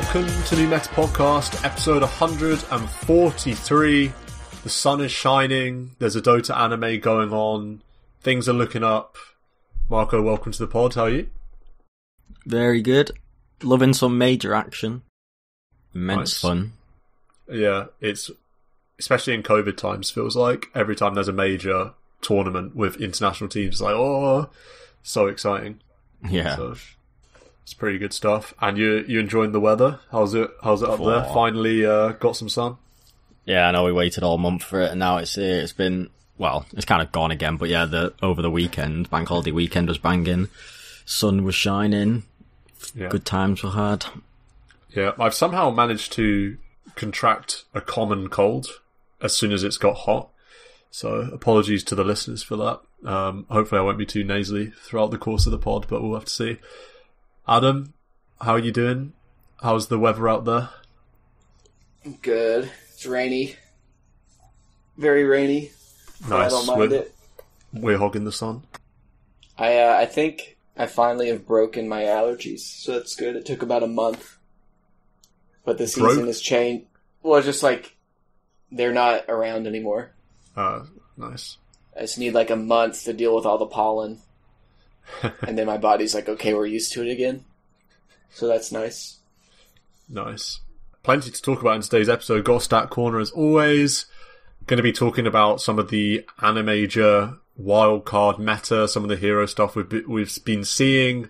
welcome to the next podcast, episode 143. The sun is shining, there's a Dota anime going on, things are looking up. Marco, welcome to the pod, how are you? Very good. Loving some major action. Immense fun. Yeah, it's, especially in COVID times, feels like every time there's a major tournament with international teams, it's like, oh, so exciting. Yeah. So, it's pretty good stuff. And you enjoying the weather? How's it up there? Finally got some sun? Yeah, I know we waited all month for it, and now it's here. It's been, well, it's kind of gone again, but yeah, over the weekend, bank holiday weekend was banging. Sun was shining. Yeah. Good times were had. Yeah, I've somehow managed to contract a common cold as soon as it's got hot. So apologies to the listeners for that. Hopefully I won't be too nasally throughout the course of the pod, but we'll have to see. Adam, how are you doing? How's the weather out there? Good. It's rainy. Very rainy. Nice. I don't mind it. We're hogging the sun. I think I finally have broken my allergies, so that's good. It took about a month. But the season has changed. Well, just like, they're not around anymore. Nice. I just need like a month to deal with all the pollen. And then my body's like, okay, we're used to it again. So that's nice. Nice. Plenty to talk about in today's episode. Got Stat Corner as always. Going to be talking about some of the Animajor wildcard meta, some of the hero stuff we've been seeing.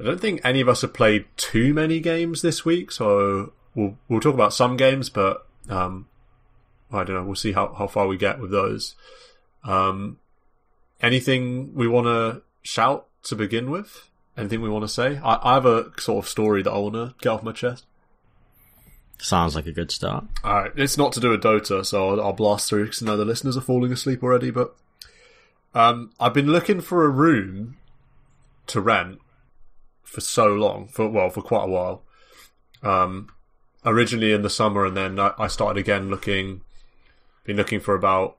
I don't think any of us have played too many games this week, so we'll talk about some games, but I don't know. We'll see how far we get with those. Anything we want to shout to begin with? Anything we want to say? I have a sort of story that I want to get off my chest. Sounds like a good start. Alright, it's not to do with Dota, so I'll blast through because I know the listeners are falling asleep already, but I've been looking for a room to rent for so long, for quite a while. Originally in the summer, and then I started again looking, been looking for about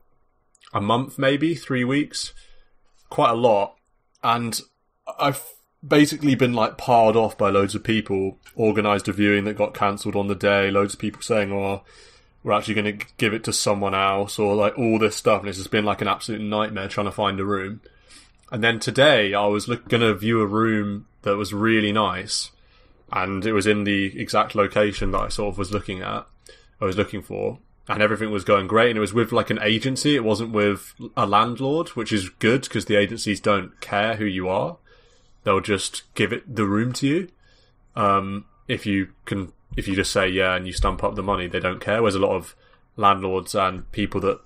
a month maybe, 3 weeks, quite a lot. And I've basically been like piled off by loads of people, organised a viewing that got cancelled on the day, loads of people saying, oh, we're actually going to give it to someone else, or like all this stuff. And it's just been like an absolute nightmare trying to find a room. And then today I was going to view a room that was really nice, and it was in the exact location that I sort of was looking at, I was looking for. And everything was going great, and it was with like an agency. It wasn't with a landlord, which is good because the agencies don't care who you are; they'll just give it the room to you. If you just say yeah and you stump up the money, they don't care. Whereas a lot of landlords and people that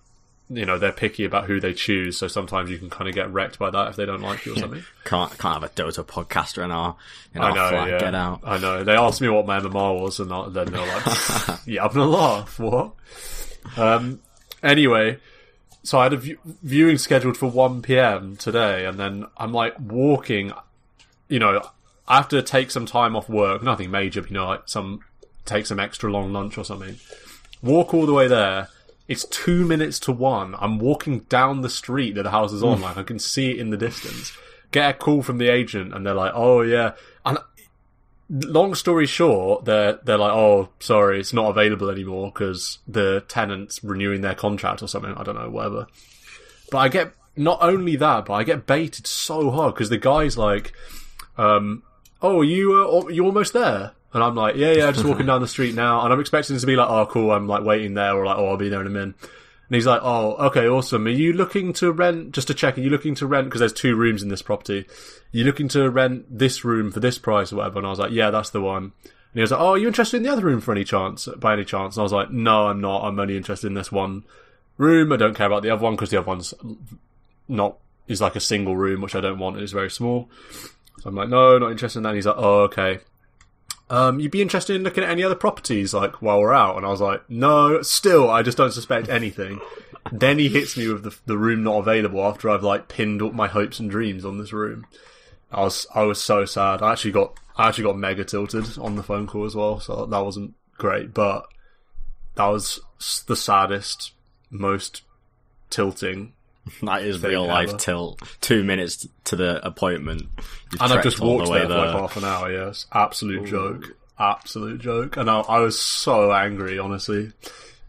they're picky about who they choose, so sometimes you can kind of get wrecked by that if they don't like you or something. Can't have a Dota podcaster in our flat. Yeah. Get out. I know. They asked me what my MMR was, and then they're like, "Yeah, I'm gonna laugh." What? Anyway, so I had a viewing scheduled for 1 PM today, and then I'm like walking. I have to take some time off work. Nothing major, like take some extra long lunch or something. Walk all the way there. It's 2 minutes to 1. I'm walking down the street that the house is on. Like I can see it in the distance. Get a call from the agent, and they're like, "Oh yeah." And long story short, they're like, "Oh sorry, it's not available anymore because the tenant's renewing their contract or something." I don't know, whatever. But I get not only that, but I get baited so hard because the guy's like, "Oh, you almost there." And I'm like, yeah, just walking down the street now. And I'm expecting it to be like, oh, cool, I'm like waiting there. Or like, oh, I'll be there in a minute. And he's like, oh, okay, awesome. Are you looking to rent, just to check, are you looking to rent, because there's 2 rooms in this property, are you looking to rent this room for this price or whatever? And I was like, yeah, that's the one. And he was like, oh, are you interested in the other room by any chance? And I was like, no, I'm not. I'm only interested in this one room. I don't care about the other one because the other one's is like a single room, which I don't want. It's very small. So I'm like, no, not interested in that. And he's like, oh, okay. You'd be interested in looking at any other properties like while we're out? And I was like, no, still, I just don't suspect anything. Then he hits me with the room not available after I've like pinned up my hopes and dreams on this room. I was so sad. I actually got mega tilted on the phone call as well, so that wasn't great, but that was the saddest, most tilting. That is real life ever. Tilt. 2 minutes to the appointment. You've and I've just walked there for like half an hour, yes. Absolute Ooh. Joke. absolute joke. And I was so angry, honestly.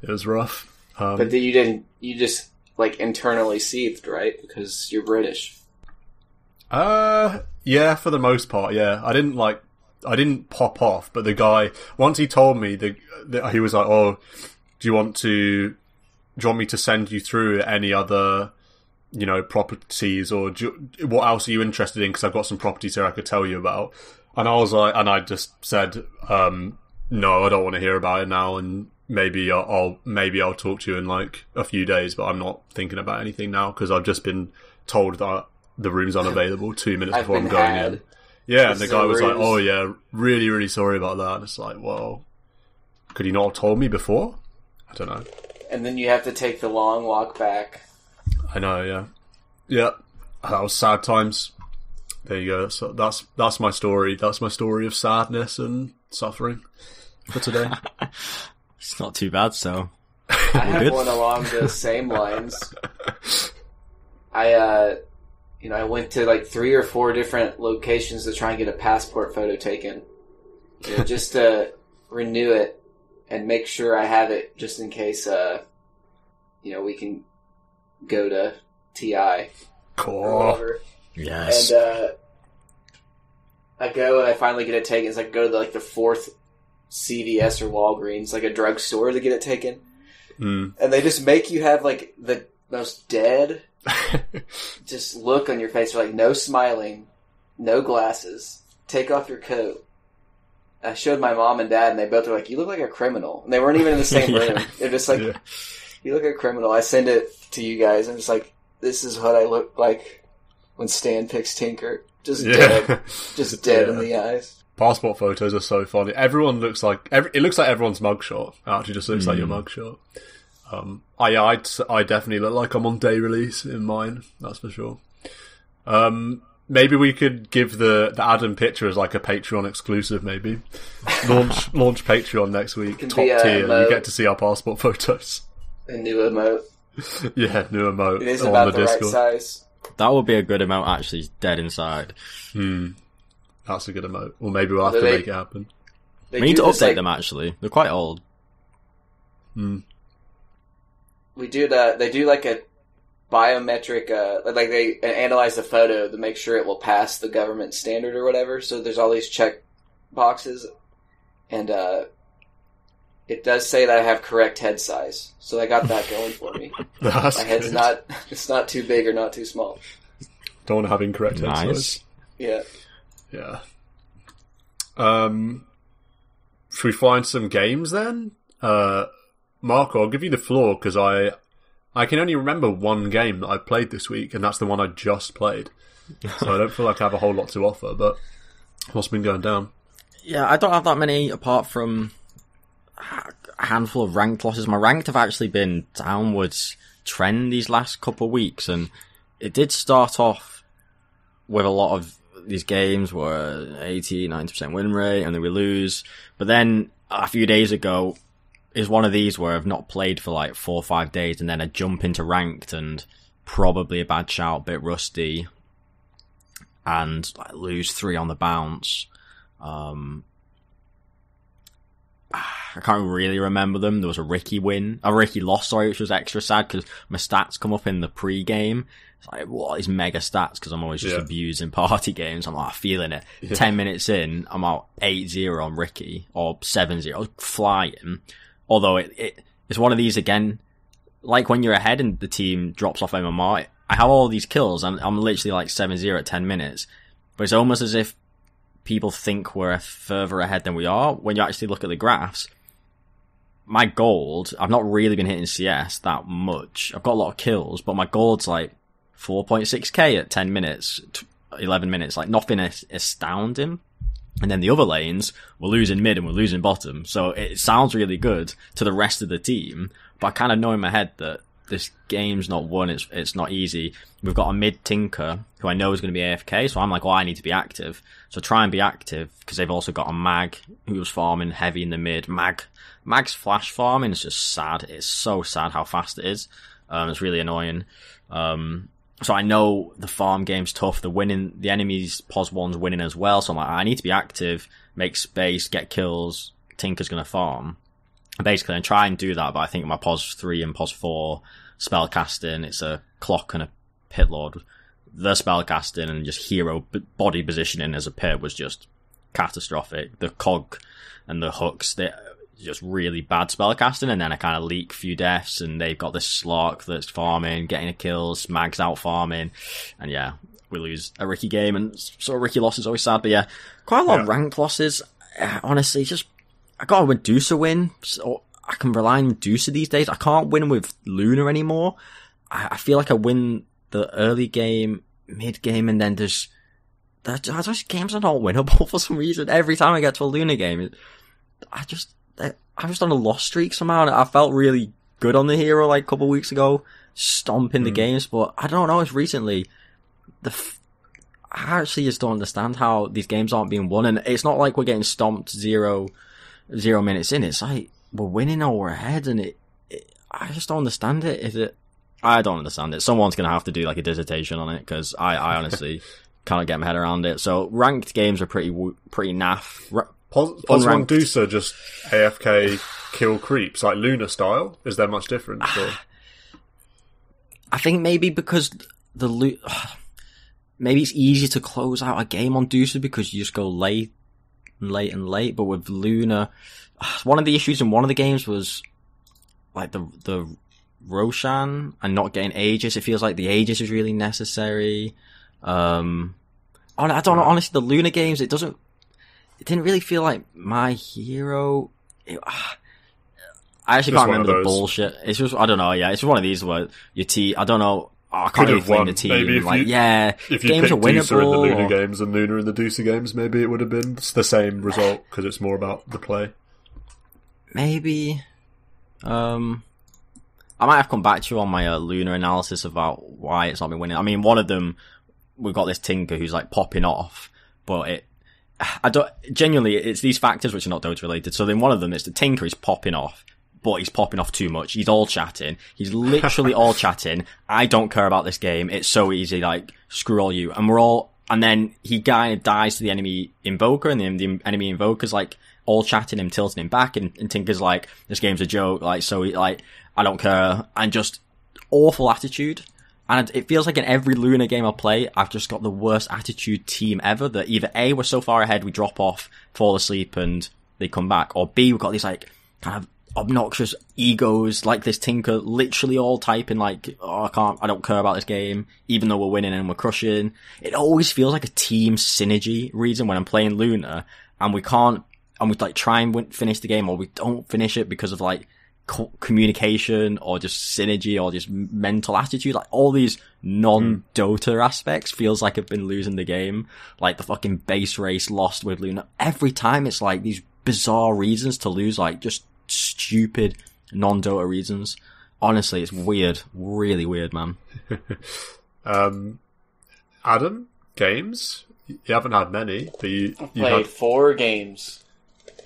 It was rough. But then you just, like, internally seethed, right? Because you're British. Yeah, for the most part, yeah. I didn't pop off, but the guy, once he told me, he was like, oh, do you want me to send you through any other, you know, properties, or what else are you interested in? Because I've got some properties here I could tell you about. And I was like, and I just said, no, I don't want to hear about it now, and maybe I'll talk to you in like a few days, but I'm not thinking about anything now because I've just been told that the room's unavailable 2 minutes before I'm going in. Yeah, and the guy was like, oh yeah, really, really sorry about that. And it's like, well, could you not have told me before? I don't know. And then you have to take the long walk back. I know, yeah. Yeah, that was sad times. There you go. So that's my story. That's my story of sadness and suffering for today. It's not too bad, so. I have one along the same lines. I went to like 3 or 4 different locations to try and get a passport photo taken, just to renew it and make sure I have it, just in case, we can go to TI. Cool. Yes. And I go and I finally get it taken. It's like go to the 4th CVS or Walgreens, like a drugstore, to get it taken. Mm. And they just make you have like the most dead just look on your face. You're like, no smiling, no glasses, take off your coat. I showed my mom and dad, and they both were like, you look like a criminal. And they weren't even in the same room. Yeah. They're just like, you look like a criminal. I send it to you guys. I'm just like, this is what I look like when Stan picks Tinker. Just dead. Just dead in the eyes. Passport photos are so funny. Everyone looks like... it looks like everyone's mugshot. It actually just looks like your mugshot. I definitely look like I'm on day release in mine. That's for sure. Maybe we could give the Adam picture as like a Patreon exclusive, maybe. Launch Patreon next week. Top tier. You get to see our passport photos. A new emote. Yeah, new emote. It is on about the Discord. Right size. That would be a good emote, actually. Dead inside. That's a good emote. Or maybe we'll have to make it happen. We need to update them, actually. They're quite old. Hmm. We do they do like a biometric, like they analyze the photo to make sure it will pass the government standard or whatever. So there's all these check boxes, and it does say that I have correct head size. So I got that going for me. My head's not, it's not too big or not too small. Don't want to have incorrect head size. Yeah. Yeah. Should we find some games then? Marco, I'll give you the floor, because I can only remember one game that I played this week, and that's the one I just played. So I don't feel like I have a whole lot to offer, but what's been going down? Yeah, I don't have that many, apart from a handful of ranked losses. My ranked have actually been downwards trend these last couple of weeks, and it did start off with a lot of these games were 80, 90% win rate, and then we lose. But then, a few days ago... is one of these where I've not played for like 4 or 5 days, and then I jump into ranked and probably a bad shout, a bit rusty, and I lose 3 on the bounce. I can't really remember them. There was a Ricky loss, sorry, which was extra sad because my stats come up in the pre-game. It's like, what is mega stats? Because I'm always just abusing party games. I'm like feeling it. Yeah. 10 minutes in, I'm out 8-0 on Ricky, or 7-0. I was flying. Although it's one of these again, like when you're ahead and the team drops off MMR, I have all these kills and I'm literally like 7-0 at 10 minutes. But it's almost as if people think we're further ahead than we are. When you actually look at the graphs, my gold, I've not really been hitting CS that much. I've got a lot of kills, but my gold's like 4.6k at 10 minutes, 11 minutes, like nothing astounding. And then the other lanes, we're losing mid and we're losing bottom. So it sounds really good to the rest of the team, but I kind of know in my head that this game's not won. It's not easy. We've got a mid Tinker who I know is going to be AFK, so I'm like, well, I need to be active. So try and be active, because they've also got a Mag who was farming heavy in the mid. Mag's flash farming is just sad. It's so sad how fast it is. It's really annoying. So I know the farm game's tough. The enemy's pos one's winning as well. So I'm like, I need to be active. make space, get kills, Tinker's going to farm. Basically, I try and do that, but I think my pos 3 and pos 4 spellcasting, it's a clock and a pit lord. The spellcasting and just hero body positioning as a pit was just catastrophic. The cog and the hooks, they're just really bad spellcasting, and then I kind of leak a few deaths, and they've got this Slark that's farming, getting a kill, Smag's out farming, and yeah, we lose a Ricky game, and so a Ricky loss is always sad, but yeah, quite a lot of ranked losses. Honestly, just I got a Medusa win, so I can rely on Medusa these days. I can't win with Luna anymore. I feel like I win the early game, mid game, and then there's those games are not winnable for some reason. Every time I get to a Luna game, I'm just on a loss streak somehow, and I felt really good on the hero like a couple of weeks ago, stomping the games, but I don't know if recently I actually just don't understand how these games aren't being won, and it's not like we're getting stomped 0 minutes in. It's like we're winning or we're ahead, and I just don't understand it. I don't understand it. Someone's going to have to do like a dissertation on it, because I honestly can't get my head around it. So ranked games are pretty naff. Medusa just AFK kill creeps like Luna style. Is there much difference? Or? I think maybe because maybe it's easier to close out a game on Medusa because you just go late and late and late. But with Luna, one of the issues in one of the games was like the Roshan and not getting Aegis. It feels like the Aegis is really necessary. I don't know. Honestly, the Luna games, it didn't really feel like my hero. I actually can't remember the bullshit. It's just, I don't know. Yeah, it's just one of these where your T. I don't know. Oh, I can't really blame the team. Maybe if you games picked Deucer in the Luna games and Luna in the Deucer games, maybe it would have been the same result because it's more about the play. Maybe. I might have come back to you on my Luna analysis about why it's not been winning. I mean, one of them, we've got this Tinker who's like popping off, but genuinely, it's these factors which are not Dota related. So then one of them is the Tinker is popping off, but he's popping off too much. He's all chatting. He's literally all chatting. I don't care about this game. It's so easy. Like, screw all you. And then he kind of dies to the enemy Invoker, and the enemy Invoker's like all chatting him, tilting him back, and Tinker's like, this game's a joke. Like, so he, like, I don't care. And just awful attitude. And it feels like in every Luna game I play, I've just got the worst attitude team ever, that either A, we're so far ahead, we drop off, fall asleep, and they come back, or B, we've got these like kind of obnoxious egos like this Tinker literally all typing like, oh, I don't care about this game, even though we're winning and we're crushing. It always feels like a team synergy reason when I'm playing Luna, and we like try and finish the game, or we don't finish it because of like communication or just synergy or just mental attitude. Like all these non-Dota aspects feels like I've been losing the game. Like the fucking base race lost with Luna. Every time it's like these bizarre reasons to lose, like just stupid non-Dota reasons. Honestly, it's weird, really weird, man. Adam, games? You haven't had many, but you played 4 games.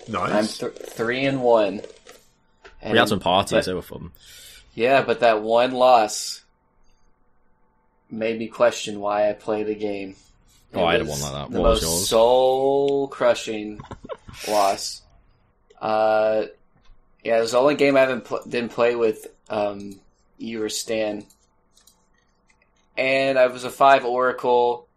Nice. I'm 3-1. And we had some parties over fun. Yeah, but that one loss made me question why I played the game. I had one like that. What was yours? The most soul-crushing loss. Yeah, it was the only game I didn't play with you or Stan. And I was a 5 Oracle,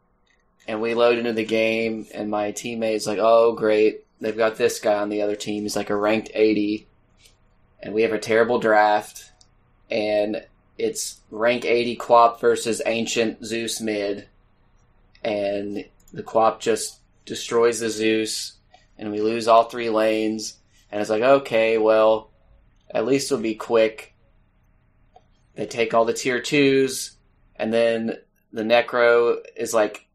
and we loaded into the game, and my teammate's like, oh, great. They've got this guy on the other team. He's like a ranked 80. And we have a terrible draft, and it's rank 80 Quap versus Ancient Zeus mid, and the Quap just destroys the Zeus, and we lose all 3 lanes, and it's like, okay, well, at least it'll be quick. They take all the tier 2s, and then the Necro is like,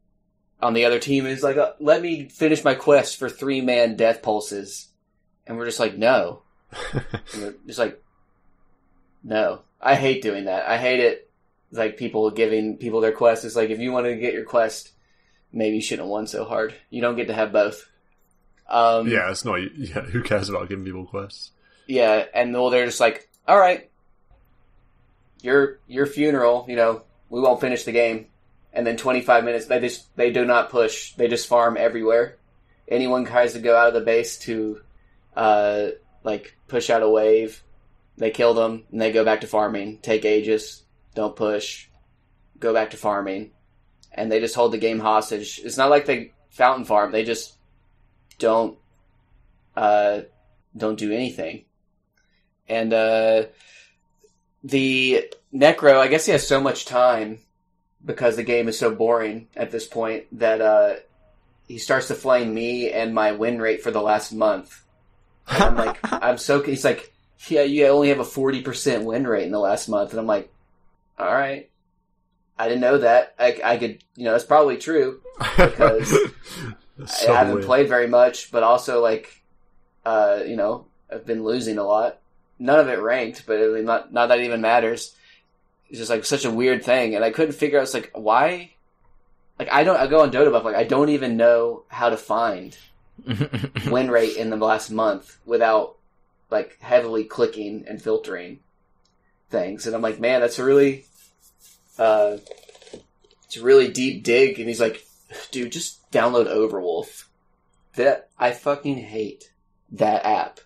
on the other team, is like, let me finish my quest for 3-man death pulses. And we're just like, no. Just like, no, I hate doing that. I hate it. It's like people giving people their quests. It's like, if you want to get your quest, maybe you shouldn't have won so hard. You don't get to have both. Yeah, it's not. Yeah, who cares about giving people quests? Yeah, and well, they're just like, all right, your funeral. You know, we won't finish the game. And then 25 minutes, they do not push. They just farm everywhere. anyone tries to go out of the base to like push out a wave, they kill them and they go back to farming. Take Aegis, don't push, go back to farming, and they just hold the game hostage. It's not like they fountain farm; they just don't do anything. And the Necro, I guess he has so much time because the game is so boring at this point that he starts to flame me and my win rate for the last month. And I'm like, I'm so. He's like, yeah, you only have a 40% win rate in the last month, and I'm like, all right. I didn't know that. I could, you know, it's probably true because so I haven't played very much, but also like, you know, I've been losing a lot. None of it ranked, but it, not that it even matters. It's just like such a weird thing. And I couldn't figure out, it's like, why? Like, I go on Dota Buff, like, I don't even know how to find win rate in the last month without like heavily clicking and filtering things. And I'm like, man, that's a really... it's a really deep dig, and he's like, dude, just download Overwolf. That I fucking hate that app.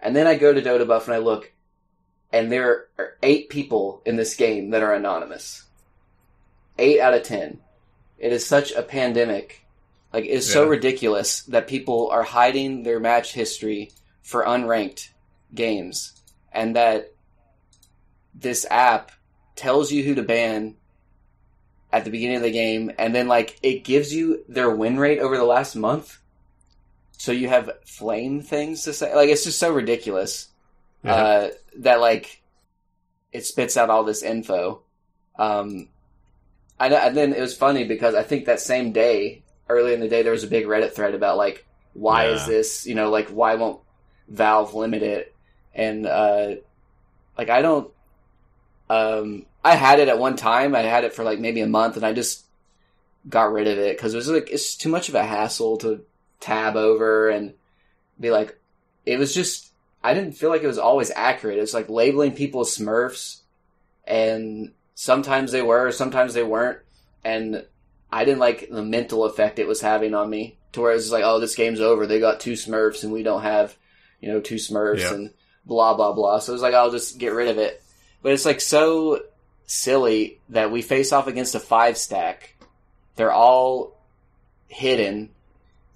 And then I go to Dota Buff and I look, and there are 8 people in this game that are anonymous. 8 out of 10. It is such a pandemic. Like, it's so ridiculous that people are hiding their match history for unranked games, and that this app tells you who to ban at the beginning of the game, and then like it gives you their win rate over the last month, so you have flame things to say. Like, it's just so ridiculous that like it spits out all this info. And then it was funny because I think that same day, early in the day, there was a big Reddit thread about like why is this, you know, like why won't Valve limit it? And like I don't. I had it at one time. I had it for like maybe a month, and I just got rid of it because it was like it's too much of a hassle to tab over and be like. It was just I didn't feel like it was always accurate. It was like labeling people as smurfs, and sometimes they were, sometimes they weren't, and I didn't like the mental effect it was having on me. To where it was like, oh, this game's over. They got 2 smurfs, and we don't have, you know, 2 smurfs, and blah blah blah. So it was like I'll just get rid of it. But it's, like, so silly that we face off against a 5-stack. They're all hidden.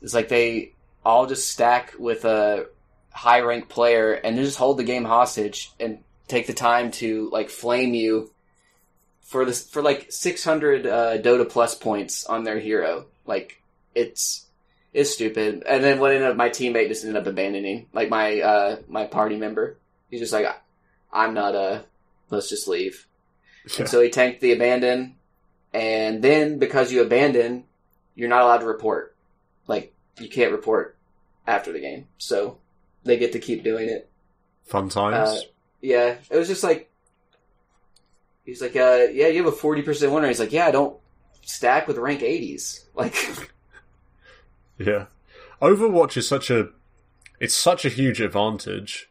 It's like they all just stack with a high-ranked player and they just hold the game hostage and take the time to, like, flame you for, this, for like, 600 Dota Plus points on their hero. Like, it's stupid. And then what ended up, my teammate just ended up abandoning. Like, my party member. He's just like, I'm not a... Let's just leave. Yeah. And so he tanked the abandon, and then because you abandon, you're not allowed to report. Like, you can't report after the game. So they get to keep doing it. Fun times. Yeah. It was just like, he's like, yeah, you have a 40% winner. He's like, yeah, I don't stack with rank 80s. Like, yeah. Overwatch is such a huge advantage.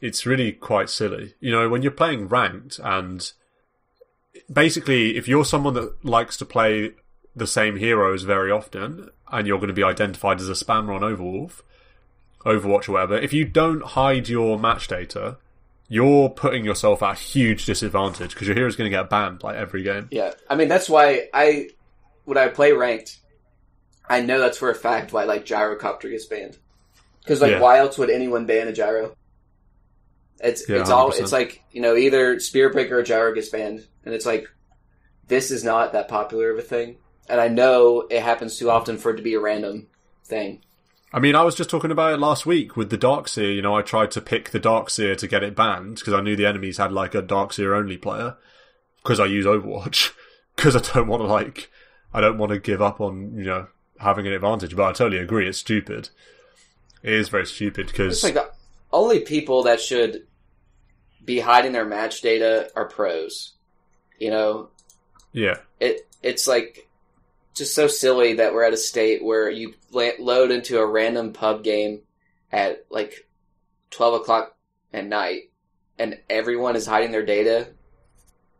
It's really quite silly. You know, when you're playing ranked and basically if you're someone that likes to play the same heroes very often and you're going to be identified as a spammer on Overwatch or whatever, if you don't hide your match data, you're putting yourself at a huge disadvantage because your hero's going to get banned like every game. Yeah. I mean, that's why when I play ranked, I know that's for a fact why like Gyrocopter gets banned. Because like why else would anyone ban a Gyro? It's all, it's like, you know, either Spearbreaker or Gyro gets banned, and it's like, this is not that popular of a thing. And I know it happens too often for it to be a random thing. I mean, I was just talking about it last week with the Darkseer. You know, I tried to pick the Darkseer to get it banned because I knew the enemies had like a Darkseer only player because I use Overwatch because I don't want to give up on, you know, having an advantage. But I totally agree. It's stupid. It is very stupid because like only people that should be hiding their match data are pros, you know? Yeah. It's like just so silly that we're at a state where you load into a random pub game at like 12 o'clock at night and everyone is hiding their data.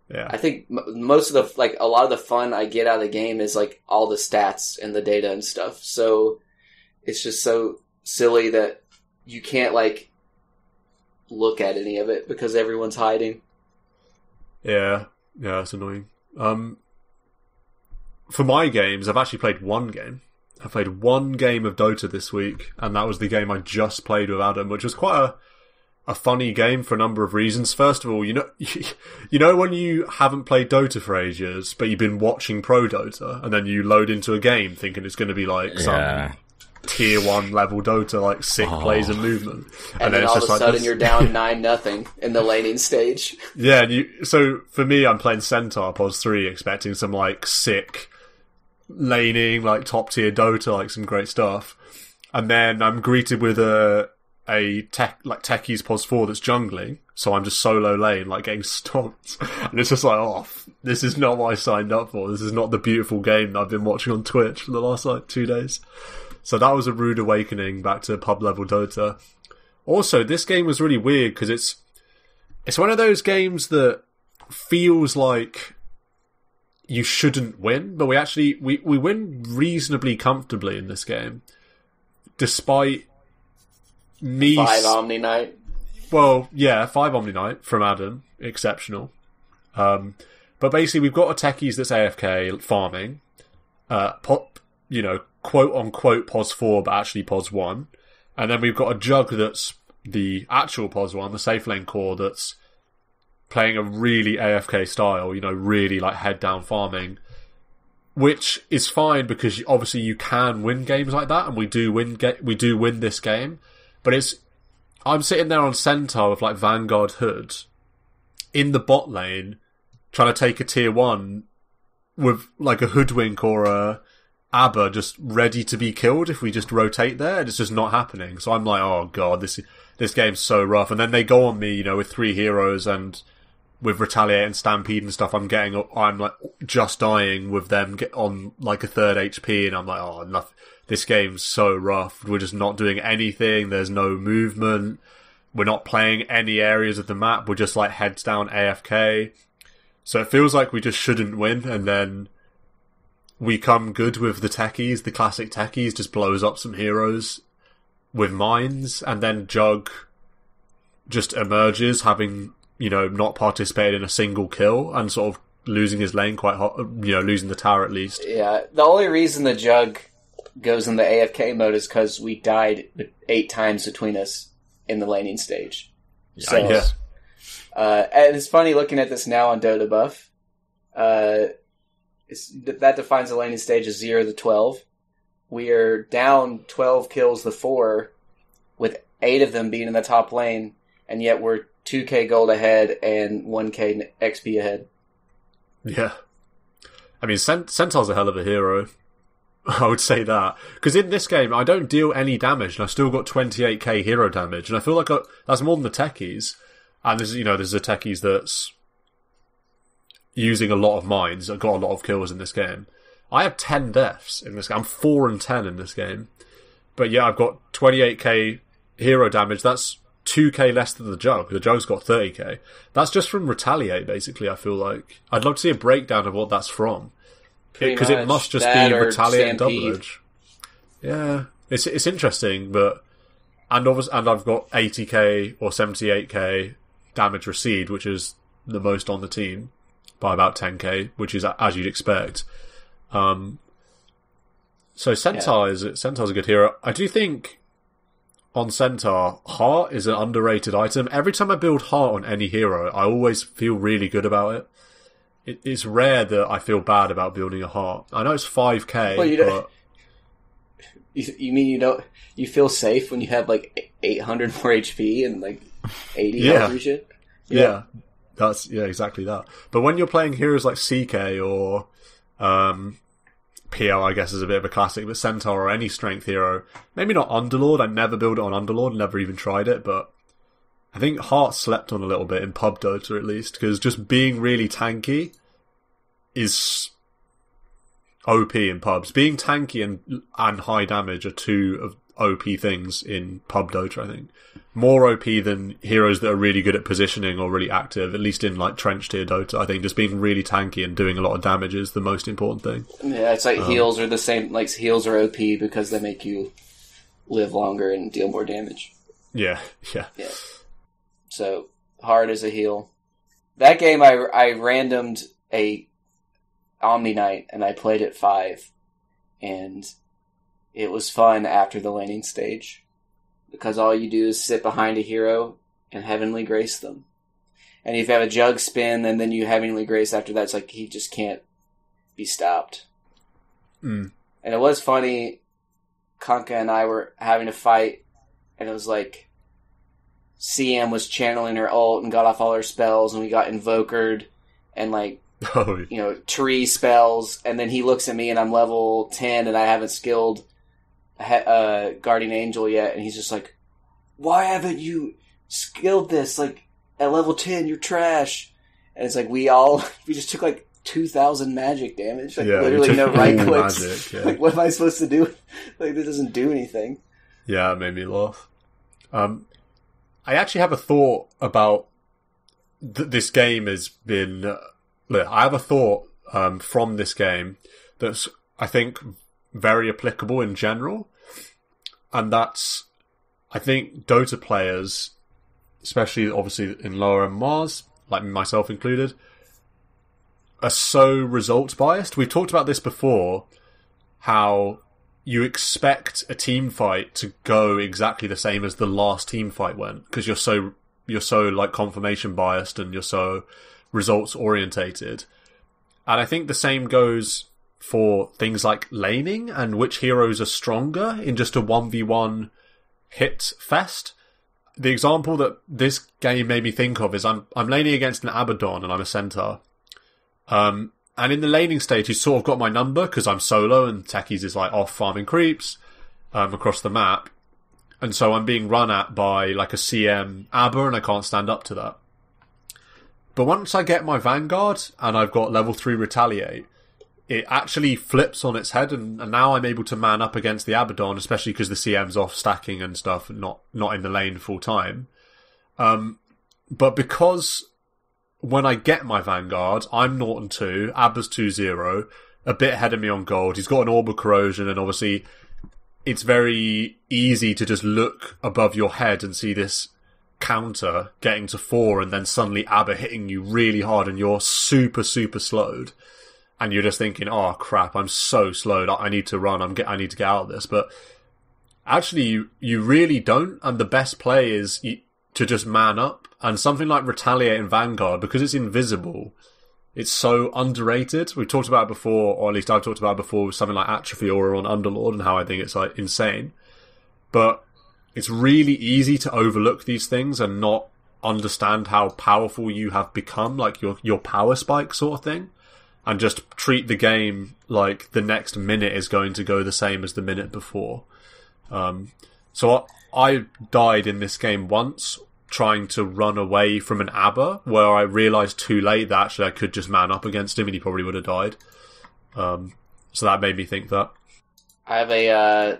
Yeah. I think most of the, like a lot of the fun I get out of the game is like all the stats and the data and stuff. So it's just so silly that you can't, like, look at any of it because everyone's hiding. Yeah. Yeah, it's annoying. For my games, I've actually played one game. I played one game of Dota this week, and that was the game I just played with Adam, which was quite a funny game for a number of reasons. First of all, you know when you haven't played Dota for ages, but you've been watching Pro Dota, and then you load into a game thinking it's going to be like some tier 1 level Dota, like sick plays and movement, and then it's all just of a sudden you're down 9-0 in the laning stage. Yeah, and so for me, I'm playing Centaur Pos 3, expecting some like sick laning, like top tier Dota, like some great stuff, and then I'm greeted with a Techies Pos 4 that's jungling, so I'm just solo lane, like getting stomped, and it's just like, this is not what I signed up for. This is not the beautiful game that I've been watching on Twitch for the last like 2 days. So that was a rude awakening back to pub level Dota. Also, this game was really weird because it's one of those games that feels like you shouldn't win, but we win reasonably comfortably in this game, despite me 5 Omni Knight. Well, yeah, 5 Omni Knight from Adam, exceptional. But basically, we've got a Techies that's AFK farming, quote unquote Pos 4, but actually Pos 1. And then we've got a Jug that's the actual Pos 1, the safe lane core, that's playing a really AFK style, really like head down farming, which is fine because obviously you can win games like that, and we do win this game. But I'm sitting there on Centaur with like Vanguard Hood in the bot lane trying to take a tier 1 with like a Hoodwink or a Abba just ready to be killed if we just rotate there, and it's just not happening. So I'm like, oh god, this game's so rough. And then they go on me, with 3 heroes and with Retaliate and Stampede and stuff. I'm like just dying with them on like a 3rd HP, and I'm like, oh, nothing. This game's so rough. We're just not doing anything. There's no movement. We're not playing any areas of the map. We're just like heads down AFK. So it feels like we just shouldn't win, and then we come good with the Techies. The classic Techies just blows up some heroes with mines, and then Jug just emerges, having, not participated in a single kill, and sort of losing his lane quite hot, losing the tower at least. Yeah, the only reason the Jug goes in the AFK mode is because we died 8 times between us in the laning stage. Yeah, so, yeah. And it's funny looking at this now on Dota Buff. That defines the laning stage as 0 to 12. We are down 12 kills to 4, with 8 of them being in the top lane, and yet we're 2k gold ahead and 1k XP ahead. Yeah, I mean Centaur's a hell of a hero. I would say that, because in this game I don't deal any damage, and I still got 28k hero damage, and I feel like that's more than the Techies. And there's a Techies that's using a lot of mines. I got a lot of kills in this game. I have 10 deaths in this game. I'm 4 and 10 in this game. But yeah, I've got 28k hero damage. That's 2k less than the Jug. The Jug's got 30k. That's just from Retaliate, basically, I feel like. I'd love to see a breakdown of what that's from, because it must just be Retaliate and Double Edge. Yeah. It's interesting, but and I've got 80k or 78k damage received, which is the most on the team, by about 10k, which is as you'd expect. So Centaur Centaur's a good hero. I do think on Centaur, Heart is an underrated item. Every time I build Heart on any hero, I always feel really good about it. It's rare that I feel bad about building a Heart. I know it's 5k, well, but... You mean you feel safe when you have like 800 more HP and like 80 health shit? Yeah. That's exactly that. But when you're playing heroes like CK or PL, I guess, is a bit of a classic, but Centaur or any strength hero, maybe not Underlord. I never build it on Underlord, never even tried it, but I think Heart slept on a little bit in pub Dota at least, because just being really tanky is OP in pubs. Being tanky and high damage are two of OP things in pub Dota, I think. More OP than heroes that are really good at positioning or really active, at least in like trench tier Dota. I think just being really tanky and doing a lot of damage is the most important thing. Yeah, it's like heals are the same. Like heals are OP because they make you live longer and deal more damage. Yeah. So, hard as a heal. That game, I randomed a Omni Knight, and I played at 5. And it was fun after the laning stage. Because all you do is sit behind a hero and Heavenly Grace them. And if you have a Jug spin, and then you Heavenly Grace after that, it's like he just can't be stopped. Mm. And it was funny, Kunkka and I were having a fight, and it was like CM was channeling her ult and got off all her spells, and we got Invokered and tree spells, and then he looks at me and I'm level 10 and I haven't skilled Guardian Angel yet, and he's just like, why haven't you skilled this? Like, at level 10, you're trash. And it's like, we just took 2,000 magic damage. Literally no right clicks. Magic, yeah. What am I supposed to do? This doesn't do anything. Yeah, it made me laugh. I actually have a thought about this game has been... I have a thought from this game that's, I think, very applicable in general. And that's, I think, Dota players... especially obviously in Lara and Mars, like myself included, are so results biased. We've talked about this before, how you expect a team fight to go exactly the same as the last team fight went, because you're so confirmation biased and you're so results orientated. And I think the same goes for things like laning and which heroes are stronger in just a 1v1 hit fest. The example that this game made me think of is I'm laning against an Abaddon and I'm a Centaur. And in the laning stage, he's sort of got my number because I'm solo and Techies is off farming creeps across the map. And so I'm being run at by a CM Abba and I can't stand up to that. But once I get my Vanguard and I've got level 3 Retaliate, it actually flips on its head, and now I'm able to man up against the Abaddon, especially because the CM's off stacking and stuff, and not in the lane full time. But because when I get my Vanguard, I'm 0-2, Abba's 2-0, a bit ahead of me on gold. He's got an Orb of Corrosion, and obviously it's very easy to just look above your head and see this counter getting to 4, and then suddenly Abba hitting you really hard, and you're super, super slowed. And you're just thinking, oh crap, I'm so slowed. I need to run. I need to get out of this. But actually, you really don't. And the best play is to just man up. And something like Retaliate and Vanguard, because it's invisible, it's so underrated. We've talked about it before, or at least I've talked about it before, with something like Atrophy Aura on Underlord and how I think it's insane. But it's really easy to overlook these things and not understand how powerful you have become, your power spike sort of thing. And just treat the game like the next minute is going to go the same as the minute before. So I died in this game once trying to run away from an Abba, where I realised too late that actually I could just man up against him and he probably would have died. So that made me think that. I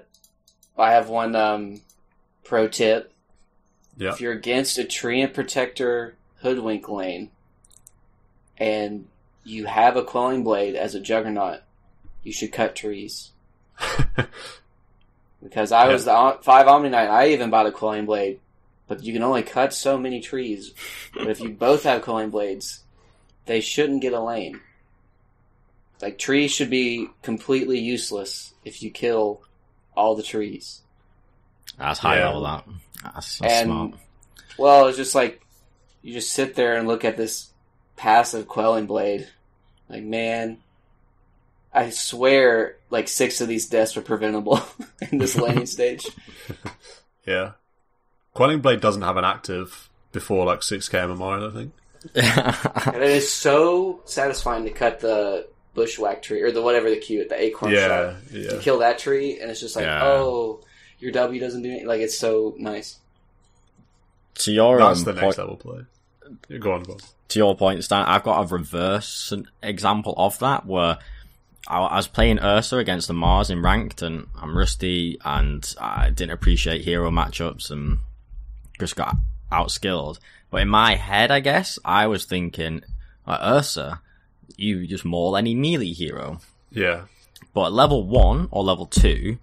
have one pro tip. Yeah. If you're against a Treant Protector Hoodwink lane and you have a Quelling Blade as a Juggernaut, you should cut trees. Because I was the 5 Omni Knight, I even bought a Quelling Blade, but you can only cut so many trees. But if you both have Quelling Blades, they shouldn't get a lane. Trees should be completely useless if you kill all the trees. That's high level up. That's smart. Well, it's just you just sit there and look at this passive Quelling Blade. Man, I swear 6 of these deaths were preventable in this laning stage. Yeah. Quelling Blade doesn't have an active before 6k MMR, I think. And it is so satisfying to cut the bushwhack tree, or the acorn tree. Yeah. You kill that tree and it's just oh, your W doesn't do anything. It's so nice. That's the next level play. Go on, Bob. To your point, Stan, I've got a reverse example of that where I was playing Ursa against the Mars in ranked, and I'm rusty and I didn't appreciate hero matchups and just got outskilled. But in my head, I guess, I was thinking, Ursa, you just maul any melee hero. Yeah. But at level 1 or level 2,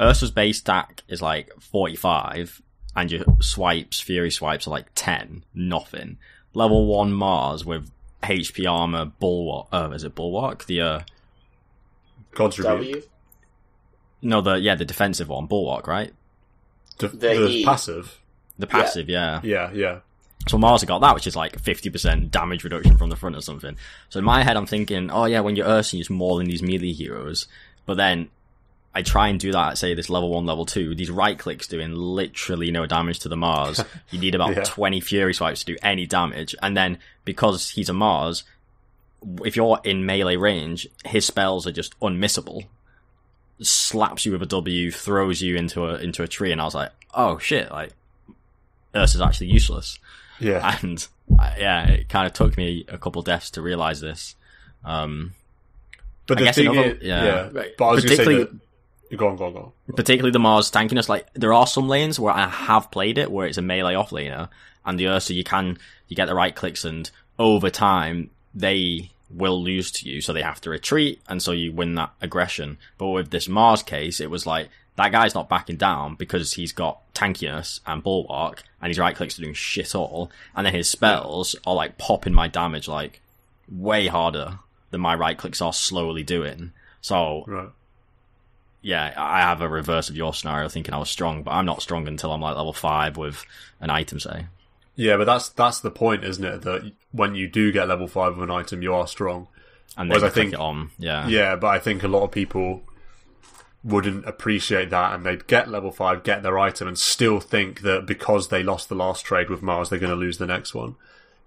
Ursa's base stack is like 45, and your swipes, Fury swipes, are like 10. Nothing. Level 1 Mars with HP armor, Bulwark. Is it Bulwark? The God's Rebuke. No, the defensive one, Bulwark, right? The passive. The passive, yeah. So Mars have got that, which is like 50% damage reduction from the front or something. So in my head, I'm thinking, oh yeah, when you're Ursa, you're mauling these melee heroes. But then I try and do that at, say, this level 1, level 2. These right clicks doing literally no damage to the Mars. You need about 20 Fury Swipes to do any damage. And then because he's a Mars, if you're in melee range, his spells are just unmissable. Slaps you with a W, throws you into a tree, and I was like, oh shit, like Ursa's actually useless. Yeah, and it kind of took me a couple deaths to realize this. But I the thing, another, is, but I was going to say that, go on. Particularly the Mars tankiness. Like there are some lanes where I have played it where it's a melee off laner, and the Ursa you get the right clicks, and over time they will lose to you, so they have to retreat, and so you win that aggression. But with this Mars case, it was like, that guy's not backing down because he's got tankiness and Bulwark, and his right clicks are doing shit all, and then his spells are like popping my damage like way harder than my right clicks are slowly doing. So I have a reverse of your scenario, thinking I was strong, but I'm not strong until I'm like level 5 with an item, say. Yeah, but that's the point, isn't it? That when you do get level 5 of an item, you are strong. And then you click it on, yeah, but I think a lot of people wouldn't appreciate that, and they'd get level 5, get their item, and still think that because they lost the last trade with Mars, they're going to lose the next one.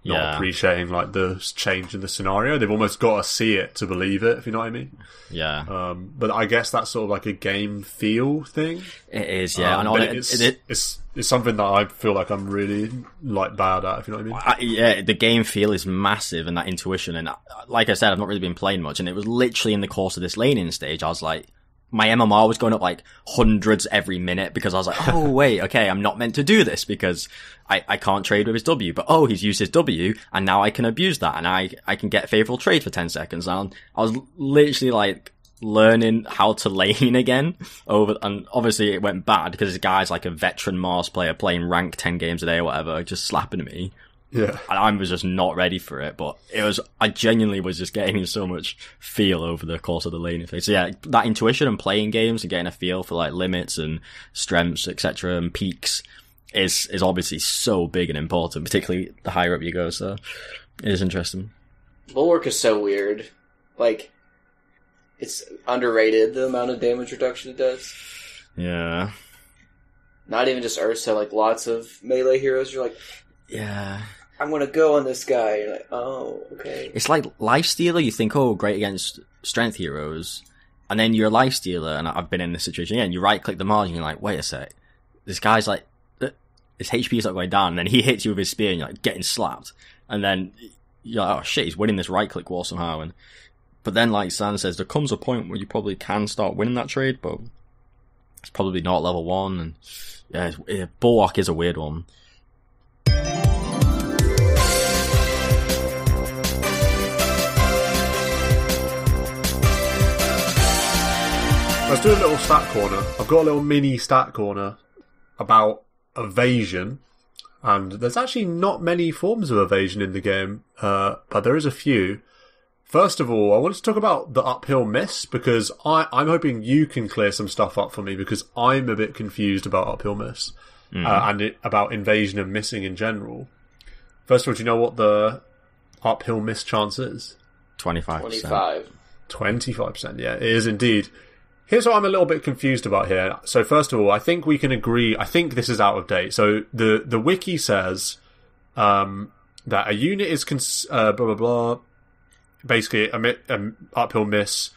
Not appreciating like the change in the scenario. They've almost got to see it to believe it, if you know what I mean. Yeah. But I guess that's sort of like a game feel thing. It is, yeah. And it's something that I feel like I'm really like bad at, if you know what I mean. The game feel is massive, and that intuition. And like I said, I've not really been playing much, and it was literally in the course of this laning stage, I was like, my MMR was going up like hundreds every minute because I was like, oh wait, okay, I'm not meant to do this because I can't trade with his W, but oh, he's used his W and now I can abuse that and I can get favorable trade for 10 seconds. And I was literally like learning how to lane again and obviously it went bad because this guy's like a veteran Mars player playing rank 10 games a day or whatever, just slapping me. Yeah. And I was just not ready for it, but I genuinely was just getting so much feel over the course of the laning phase. So yeah, that intuition and playing games and getting a feel for like limits and strengths, etc., and peaks is obviously so big and important, particularly the higher up you go, so it is interesting. Bulwark is so weird. Like, it's underrated, the amount of damage reduction it does. Yeah. Not even just Ursa, like lots of melee heroes, you're like, yeah, I'm going to go on this guy. You're like, oh, okay. It's like Lifestealer. You think, oh, great against strength heroes. And then you're a Lifestealer, and I've been in this situation again. You right-click the Mars, and you're like, wait a sec. This guy's like, his HP's not going down. And then he hits you with his spear, and you're like, getting slapped. And then you're like, oh, shit, he's winning this right-click war somehow. But then, like Stan says, there comes a point where you probably can start winning that trade, but it's probably not level 1. And Bulwark is a weird one. Let's do a little stat corner. I've got a little mini stat corner about evasion, and there's actually not many forms of evasion in the game, but there is a few. First of all, I wanted to talk about the uphill miss, because I'm hoping you can clear some stuff up for me, because I'm a bit confused about uphill miss, and about invasion and missing in general. First of all, do you know what the uphill miss chance is? 25%. 25%, yeah, it is indeed. Here's what I'm a little bit confused about here. So first of all, I think we can agree, I think this is out of date. So the wiki says that a unit is basically uphill miss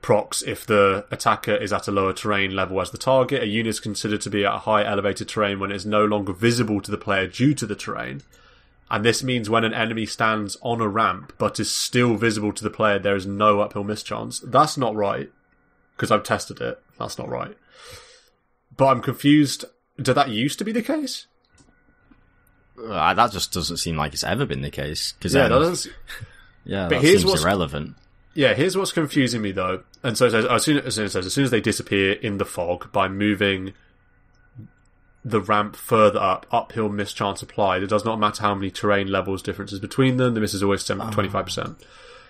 procs if the attacker is at a lower terrain level as the target. A unit is considered to be at a high elevated terrain when it is no longer visible to the player due to the terrain. And this means when an enemy stands on a ramp but is still visible to the player, there is no uphill miss chance. That's not right, because I've tested it. That's not right. But I'm confused. Did that used to be the case? That just doesn't seem like it's ever been the case. Cause that seems irrelevant. Yeah, here's what's confusing me though. And so as soon as they disappear in the fog by moving the ramp further up, uphill miss chance applied. It does not matter how many terrain levels differences between them. The miss is always 25%.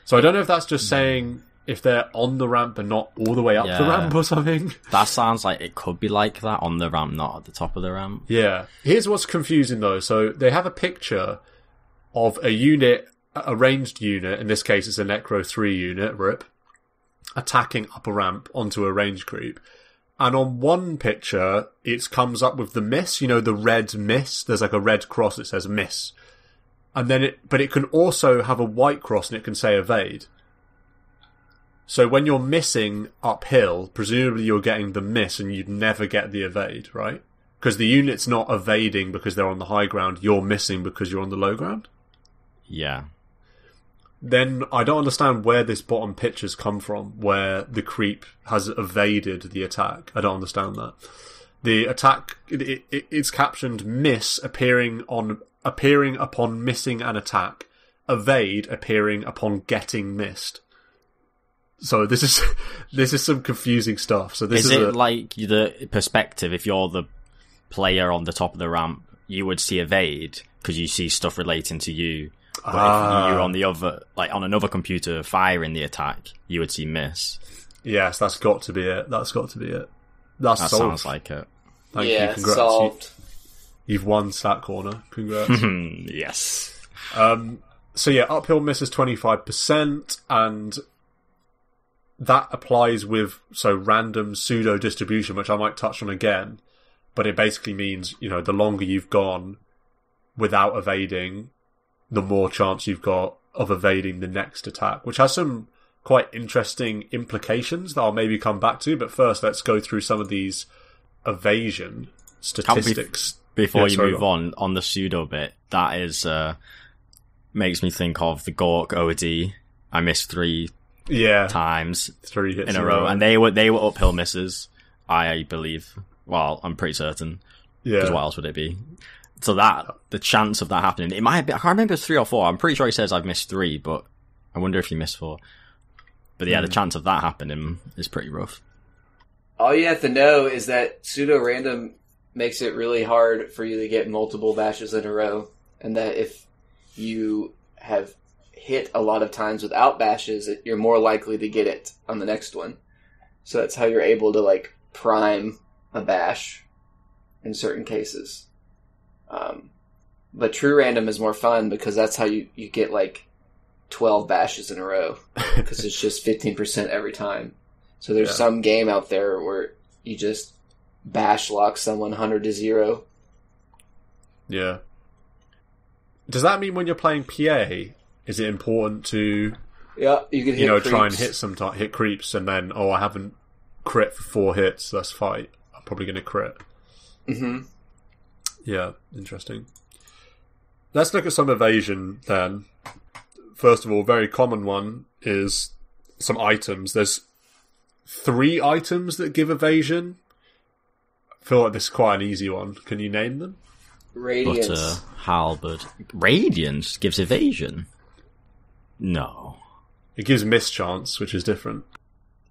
So I don't know if that's just saying if they're on the ramp but not all the way up the ramp or something. That sounds like it could be like that, on the ramp, not at the top of the ramp. Yeah. Here's what's confusing though. So they have a picture of a unit, a ranged unit, in this case it's a Necro 3 unit, RIP, attacking up a ramp onto a range creep. And on one picture, it comes up with the miss, you know, the red miss. There's like a red cross that says miss. And then it can also have a white cross and it can say evade. So when you're missing uphill, presumably you're getting the miss and you'd never get the evade, right? Because the unit's not evading because they're on the high ground. You're missing because you're on the low ground. Yeah. Then I don't understand where this bottom picture's come from, where the creep has evaded the attack. I don't understand that. The attack, it's captioned miss appearing upon missing an attack, evade appearing upon getting missed. So this is some confusing stuff. So this is it like the perspective. If you're the player on the top of the ramp, you would see evade because you see stuff relating to you. But if you're on the other, like on another computer, firing the attack, you would see miss. Yes, that's got to be it. That solved. Sounds like it. Thank you. Congrats. Solved. You've won Stat Corner. Congrats. Yes. So yeah, uphill miss is 25%, and that applies with random pseudo distribution, which I might touch on again. But it basically means, you know, the longer you've gone without evading, the more chance you've got of evading the next attack, which has some quite interesting implications that I'll maybe come back to. But first, let's go through some of these evasion statistics. Before you move on the pseudo bit, that is makes me think of the Gork OD. I missed three hits in a row. And they were uphill misses, I believe. Well, I'm pretty certain. Yeah. Because what else would it be? So that, the chance of that happening, it might be, I can't remember if it's 3 or 4. I'm pretty sure he says I've missed 3, but I wonder if he missed 4. But yeah, the chance of that happening is pretty rough. All you have to know is that pseudo-random makes it really hard for you to get multiple bashes in a row, and that if you have hit a lot of times without bashes, you're more likely to get it on the next one. So that's how you're able to, like, prime a bash in certain cases. But true random is more fun because that's how you get like 12 bashes in a row, because it's just 15% every time. So there's some game out there where you just bash lock someone 100-0. Yeah. Does that mean when you're playing PA, is it important to you can try and hit creeps, and then I haven't crit for 4 hits, so that's fine. I'm probably going to crit. Mm-hmm. Yeah, interesting. Let's look at some evasion then. First of all, very common one is some items. There's 3 items that give evasion. I feel like this is quite an easy one. Can you name them? Radiance. Butter, halberd. Radiance gives evasion? No. It gives mischance, which is different.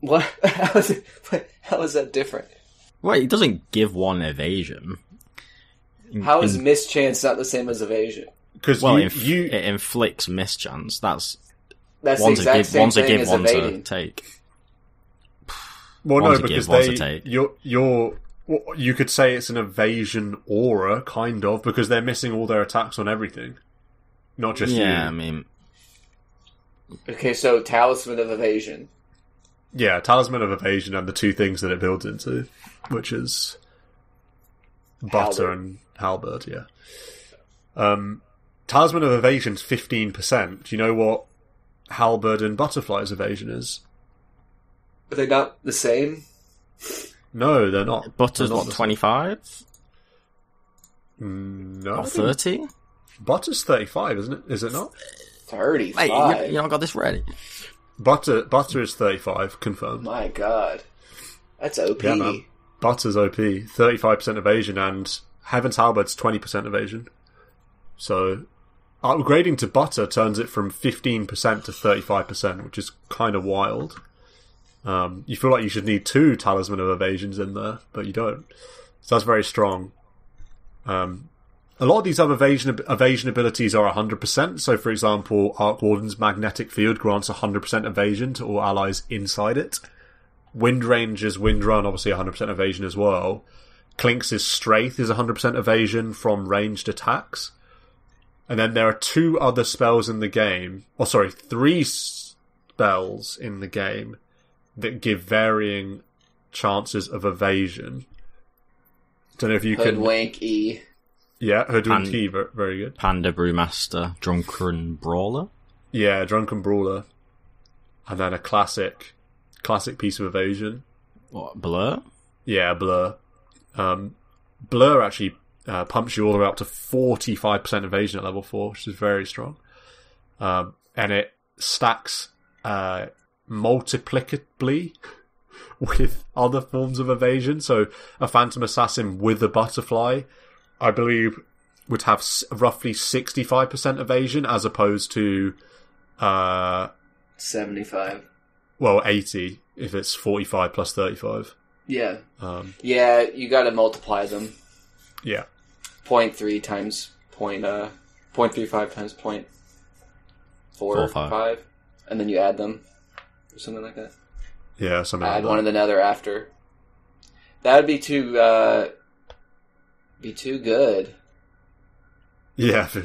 What? How is that different? Well, it doesn't give one evasion. How is mischance not the same as evasion? Because it inflicts mischance. That's the exact same thing as evading. Well, no, because you could say it's an evasion aura, kind of, because they're missing all their attacks on everything, not just you. Yeah, I mean. Okay, so Talisman of Evasion. Yeah, Talisman of Evasion and the 2 things that it builds into, which is butter and halberd, yeah. Talisman of Evasion's 15%. Do you know what halberd and butterfly's evasion is? Are they not the same? No, they're not. Butter's not 25? No. Or 30? Butter's 35, isn't it? Is it not? 35? Wait, you haven't got this ready. Butter is 35, confirmed. My god. That's OP. Yeah, man. Butter's OP, 35% evasion, and Heaven's Halberd's 20% evasion. So Upgrading to butter turns it from 15% to 35%, which is kind of wild. You feel like you should need 2 Talisman of Evasions in there, but you don't. So that's very strong. A lot of these other evasion abilities are 100%. So, for example, Arc Warden's Magnetic Field grants 100% evasion to all allies inside it. Windranger's Windrun, obviously 100% evasion as well. Klinx's Straith is 100% evasion from ranged attacks. And then there are 2 other spells in the game. Oh, sorry, 3 spells in the game that give varying chances of evasion. Don't know if you can... Hoodwink E. Yeah, Hoodwink E, very good. Panda Brewmaster, Drunken Brawler. Yeah, Drunken Brawler. And then a classic piece of evasion. What, Blur? Yeah, Blur. Blur actually pumps you all the way up to 45% evasion at level 4, which is very strong. And it stacks multiplicably with other forms of evasion. So a Phantom Assassin with a Butterfly, I believe, would have roughly 65% evasion as opposed to... 75. Well, 80 if it's 45 plus 35. Yeah. Yeah, you got to multiply them. Yeah. 0.3 times 0.35 times 0.45. And then you add them or something like that. Yeah, something like that. Add one and another after. That would be too good. Yeah, if it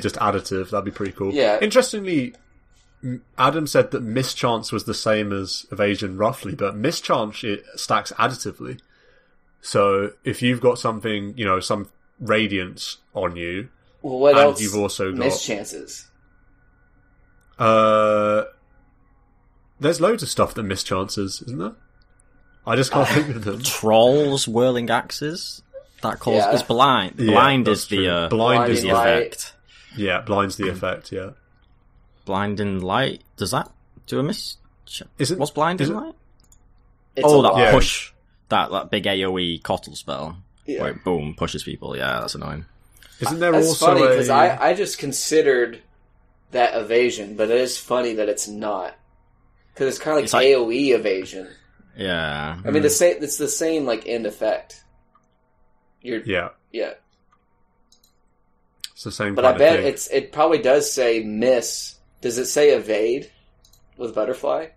just additive, that'd be pretty cool. Yeah. Interestingly, Adam said that mischance was the same as evasion roughly, but mischance, it stacks additively. So if you've got something, you know, some radiance on you, well, what and else you've also got mischances. There's loads of stuff that mischances, isn't there? I just can't think of them. Trolls, whirling axes. That causes is blind. Blind is the blind is the effect. Yeah, blind's the effect. Yeah. Blinding light. Does that do a miss? What's blinding light? Oh, that push. That big AoE Kotl spell. Yeah. Where it boom pushes people. Yeah, that's annoying. Isn't there that's also funny because I just considered that evasion, but it is funny that it's not because it's kind of like AoE evasion. Yeah. I mean the same. It's the same like end effect. Yeah. It's the same. But I bet it probably does say miss. Does it say evade with butterfly?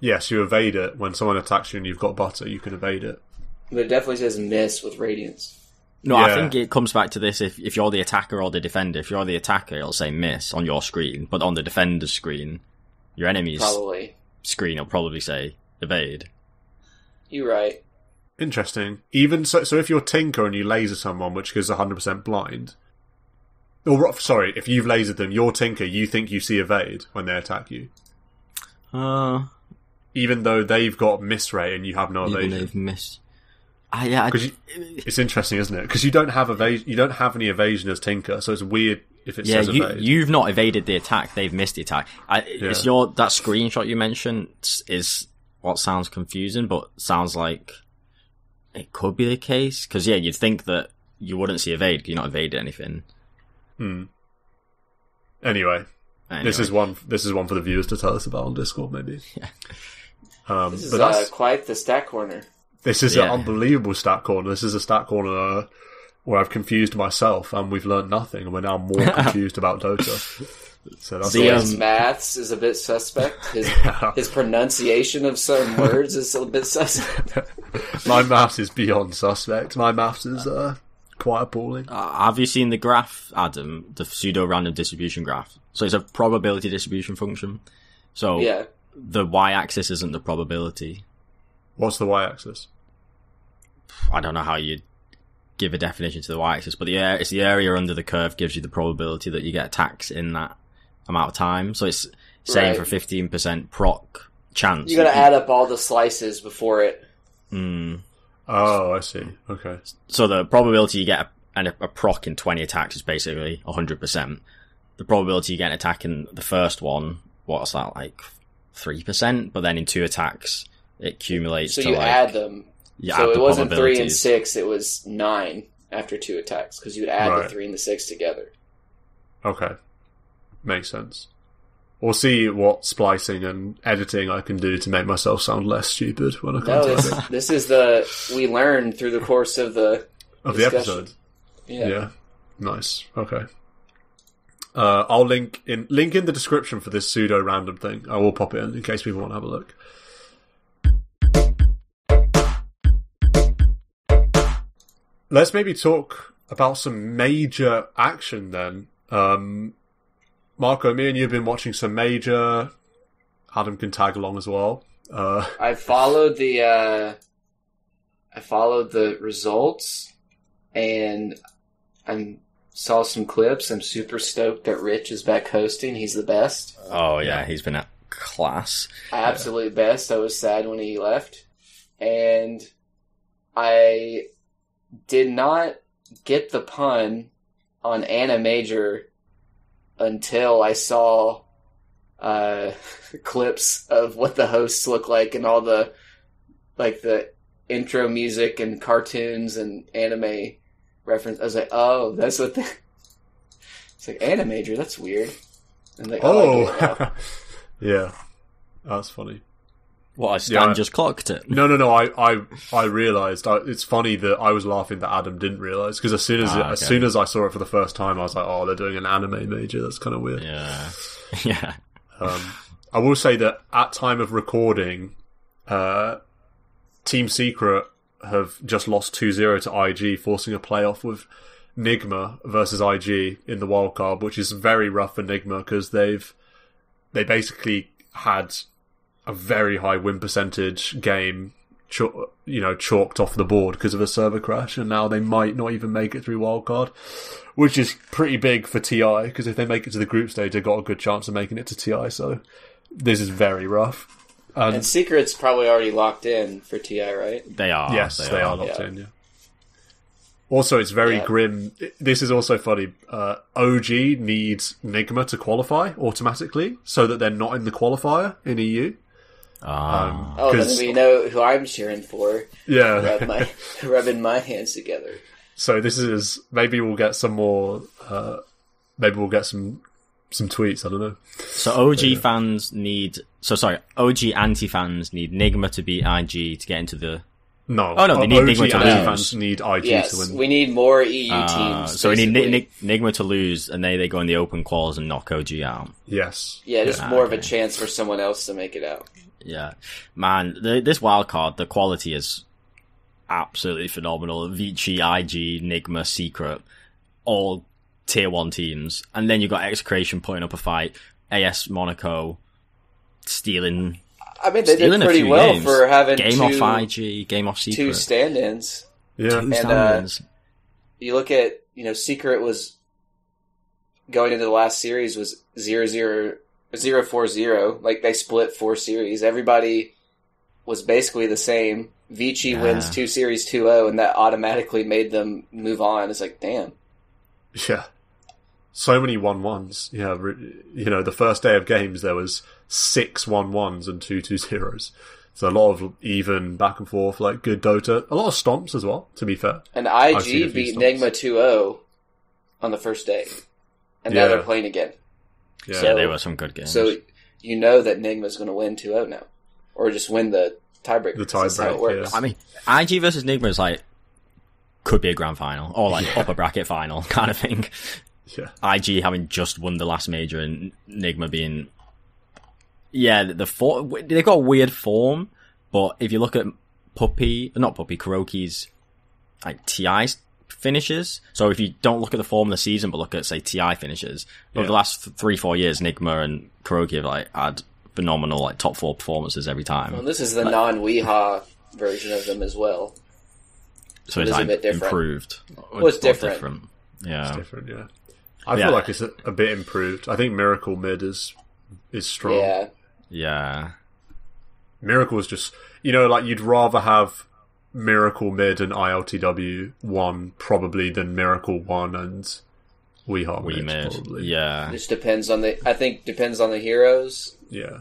Yes, you evade it when someone attacks you and you've got butter. You can evade it. But it definitely says miss with radiance. No, yeah. I think it comes back to this: if you're the attacker or the defender. If you're the attacker, it'll say miss on your screen, but on the defender's screen, your enemy's screen, it'll probably say evade. You're right. Interesting. Even so, if you're Tinker and you laser someone, which is 100% blind, or sorry, if you've lasered them, you're Tinker. You think you see evade when they attack you, even though they've got miss rate and you have no evasion. They've missed. It's interesting, isn't it? Because you don't have evasion. You don't have any evasion as Tinker, so it's weird if it says evade. You've not evaded the attack. They've missed the attack. It's that screenshot you mentioned is what sounds confusing, but sounds like. It could be the case because you'd think that you wouldn't see evade because you're not evading anything. Anyway, this is one for the viewers to tell us about on Discord, maybe. Yeah. This is quite the stat corner. This is an unbelievable stat corner. This is a stat corner where I've confused myself, and we've learned nothing, and we're now more confused about Dota. So CM's maths is a bit suspect. His pronunciation of certain words is a bit suspect. My maths is beyond suspect. My maths is quite appalling. Have you seen the graph, Adam? The pseudo-random distribution graph. So it's a probability distribution function. So the y-axis isn't the probability. What's the y-axis? I don't know how you'd give a definition to the y-axis, but it's the area under the curve gives you the probability that you get attacks in that amount of time. So it's saying for 15% proc chance. You got to add up all the slices before it. Oh, I see. Okay. So the probability you get a proc in 20 attacks is basically 100%. The probability you get an attack in the first one, what's that, like 3%? But then in 2 attacks, it accumulates so to you add them. So it wasn't 3 and 6, it was 9 after 2 attacks, because you would add the 3 and the 6 together. Okay. Makes sense. Or see what splicing and editing I can do to make myself sound less stupid when I come to it. This is the we learn through the course of the episode. Yeah. Nice. Okay. I'll link in the description for this pseudo random thing. I will pop it in case people want to have a look. Let's maybe talk about some major action then. Marco, me and you have been watching some major. Adam can tag along as well. I followed the results, and I saw some clips. I'm super stoked that Rich is back hosting. He's the best. Oh yeah, he's been at class. Absolute best. I was sad when he left, and I did not get the pun on Animajor until I saw clips of what the hosts look like and all the the intro music and cartoons and anime reference. I was like, oh, that's what it's like Animajor, that's weird. And like, oh. Yeah. That's funny. Well, Stan just clocked it. No. I realized it's funny that I was laughing that Adam didn't realize, because as soon as I saw it for the first time, I was like, "Oh, they're doing an anime major. That's kind of weird." Yeah. I will say that at time of recording, Team Secret have just lost 2-0 to IG, forcing a playoff with Nigma versus IG in the wildcard, which is very rough for Nigma because they basically had a very high win percentage game, chalked off the board because of a server crash, and now they might not even make it through wildcard, which is pretty big for TI, because if they make it to the group stage, they've got a good chance of making it to TI, so this is very rough. And Secret's probably already locked in for TI, right? They are. Yes, they are locked in, yeah. Also, it's very grim. This is also funny. OG needs Nigma to qualify automatically so that they're not in the qualifier in EU. Then we know who I'm cheering for. Yeah, rubbing my hands together. So this is maybe we'll get some more. Maybe we'll get some tweets. I don't know. So OG fans need. So sorry, OG anti fans need Nigma to beat IG to get into the. No, oh no, they need Nigma to lose. Fans need IG to win. We need more EU teams. So basically, we need Nigma to lose, and they go in the open quals and knock OG out. Yes. Yeah, just more of a chance for someone else to make it out. Yeah, man, this wildcard, the quality is absolutely phenomenal. Vici, IG, Nigma, Secret, all tier 1 teams. And then you've got Excreation putting up a fight, AS Monaco stealing. I mean, they did pretty well games. For having two stand-ins. Yeah, and you look at, Secret was going into the last series was 0-0, 0-4-0. Like, they split 4 series. Everybody was basically the same. Vici wins 2 series 2-0, and that automatically made them move on. It's like, damn. Yeah. So many 1-1s. Yeah, the first day of games, there was 6 1-1s and 2-2-0s. So a lot of even back and forth, like good Dota. A lot of stomps as well, to be fair. And IG beat Nigma 2-0 on the first day. And now they're playing again. Yeah. So, they were some good games. So that Nigma's going to win 2-0 now. Or just win the tiebreaker. The tiebreaker, yeah. I mean, IG versus Nigma is could be a grand final. Or upper bracket final kind of thing. Yeah. IG having just won the last major and Nigma being... Yeah, they've got a weird form, but if you look at Kuroki's TI finishes, so if you don't look at the form of the season, but look at, say, TI finishes, over the last 3-4 years, Nigma and Kuroki have had phenomenal top 4 performances every time. Well, this is the non-Weeha version of them as well. So it's a bit different. Improved. Well, it's different. Yeah. It's different, yeah. I feel like it's a bit improved. I think Miracle mid is strong. Yeah. Miracle is just... you'd rather have Miracle mid and ILTW 1 probably than Miracle 1 and Weeha mid probably. Yeah. This depends on the heroes. Yeah.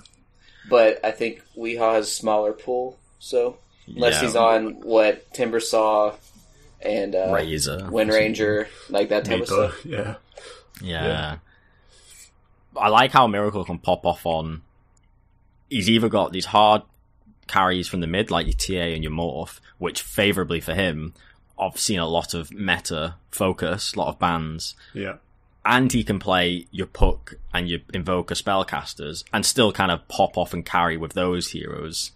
But I think Weeha has smaller pool, so... Unless he's on, Timbersaw and Razor, Windranger, like that type of stuff. Yeah. I like how Miracle can pop off on... He's either got these hard carries from the mid, like your TA and your Morph, which favourably for him, I've seen a lot of meta focus, a lot of bans. Yeah. And he can play your Puck and your Invoker spellcasters and still kind of pop off and carry with those heroes.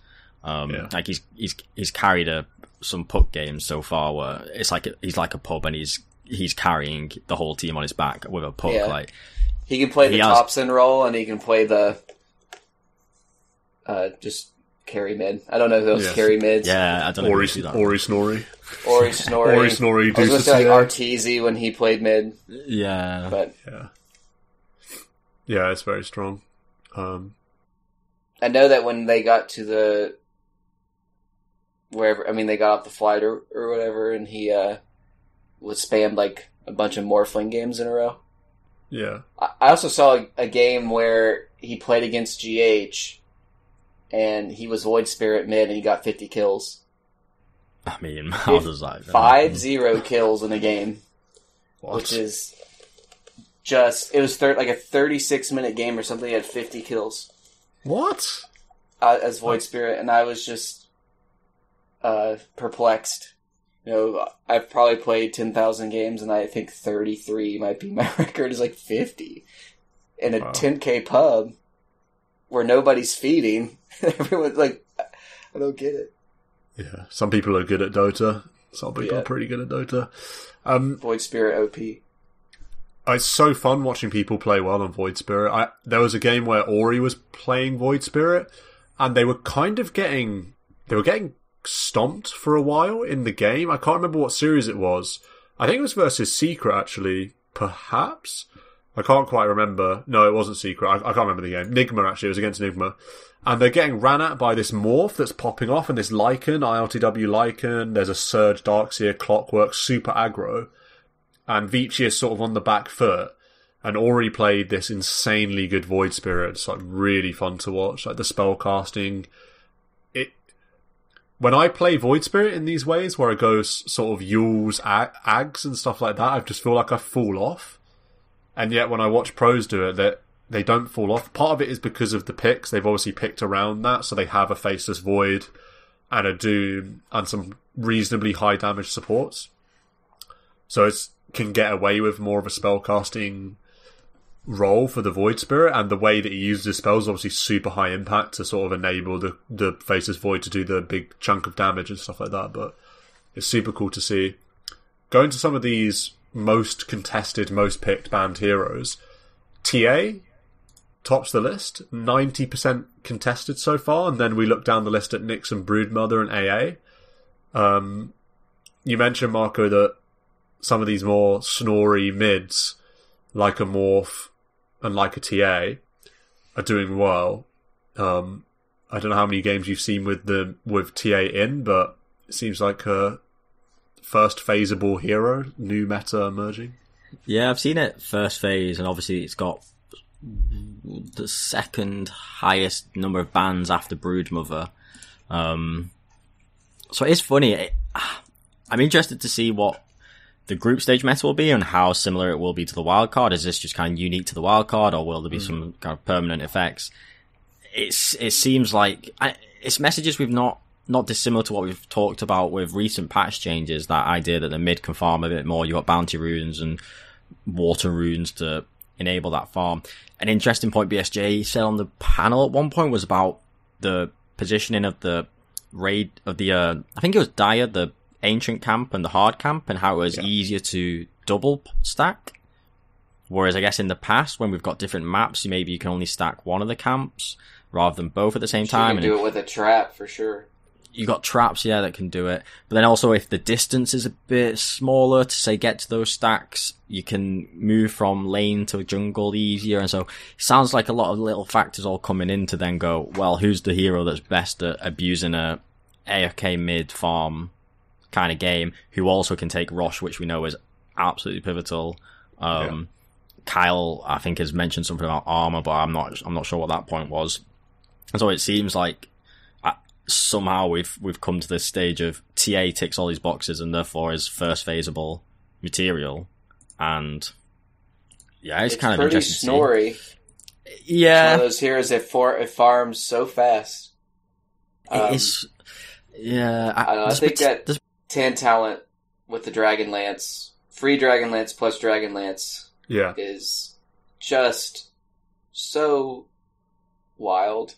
Yeah. Like he's carried some Puck games so far where it's like he's like a pub and he's carrying the whole team on his back with a Puck. Yeah. Like he can play the Thompson role and he can play the just carry mid. I don't know who else carry mids. Yeah, I don't know. Ori Snorri. Ori Snorri. I was going to say like Arteezy when he played mid. Yeah. But yeah, it's very strong. I know that when they got to the wherever, I mean, they got off the flight or whatever, and he was spammed like a bunch of Morphling games in a row. Yeah. I also saw a game where he played against GH, and he was Void Spirit mid, and he got 50 kills. I mean, how does that even 5-0 kills in a game, what? Which is just... It was like a 36-minute game or something. He had 50 kills. What? As Void Spirit, and I was just perplexed. You know, I've probably played 10,000 games, and I think 33 might be my record. Is like 50 in a 10K pub where nobody's feeding. Everyone's like, I don't get it. Yeah, some people are good at Dota. Some people are pretty good at Dota. Void Spirit OP. It's so fun watching people play well on Void Spirit. There was a game where Ori was playing Void Spirit, and they were kind of getting stomped for a while in the game. I can't remember what series it was. I think it was versus Secret, actually. Perhaps? I can't quite remember. No, it wasn't Secret. I can't remember the game. Nigma, actually. It was against Nigma. And they're getting ran at by this Morph that's popping off, and this Lycan, ILTW Lycan. There's a Surge, Darkseer, Clockwork, super aggro. And Vici is sort of on the back foot. And Ori played this insanely good Void Spirit. It's like really fun to watch. Like the spell casting. When I play Void Spirit in these ways, where I go sort of Yule's Ags and stuff like that, I just feel like I fall off. And yet when I watch pros do it, they don't fall off. Part of it is because of the picks. They've obviously picked around that, so they have a Faceless Void and a Doom and some reasonably high damage supports. So it can get away with more of a spellcasting role for the Void Spirit, and the way that he uses his spells is obviously super high impact to sort of enable the Faceless Void to do the big chunk of damage and stuff like that, but it's super cool to see. Going to some of these most contested, most picked banned heroes, TA... tops the list, 90% contested so far, and then we look down the list at Nyx and Broodmother and AA. You mentioned, Marco, that some of these more Snorri mids, like a Morph and like a TA, are doing well. I don't know how many games you've seen with TA in, but it seems like her first phaseable hero, new meta emerging. Yeah, I've seen it first phase, and obviously it's got the second highest number of bans after Broodmother. So it is funny. I'm interested to see what the group stage meta will be and how similar it will be to the wildcard. Is this just kind of unique to the wildcard, or will there be some kind of permanent effects? It seems like... it's messages we've not dissimilar to what we've talked about with recent patch changes, that idea that the mid can farm a bit more. You've got bounty runes and water runes to enable that farm. An interesting point BSJ said on the panel at one point was about the positioning of the raid of the I think it was Dire, the ancient camp and the hard camp, and how it was easier to double stack, whereas I guess in the past when we've got different maps, maybe you can only stack one of the camps rather than both at the same time. You can do it with a trap for sure. You got traps, that can do it. But then also, if the distance is a bit smaller to, say, get to those stacks, you can move from lane to jungle easier. And so it sounds like a lot of little factors all coming in to then go, well, who's the hero that's best at abusing a AFK mid-farm kind of game, who also can take Rosh, which we know is absolutely pivotal. Kyle, I think, has mentioned something about armor, but I'm not sure what that point was. And so it seems like somehow we've come to this stage of TA ticks all these boxes and therefore is first phaseable material, and it's kind of interesting. Snorri. Yeah. It's one of those heroes that farms so fast. It's... Yeah. I think that 10 talent with the Dragon Lance, free Dragon Lance plus Dragon Lance, yeah, is just so wild.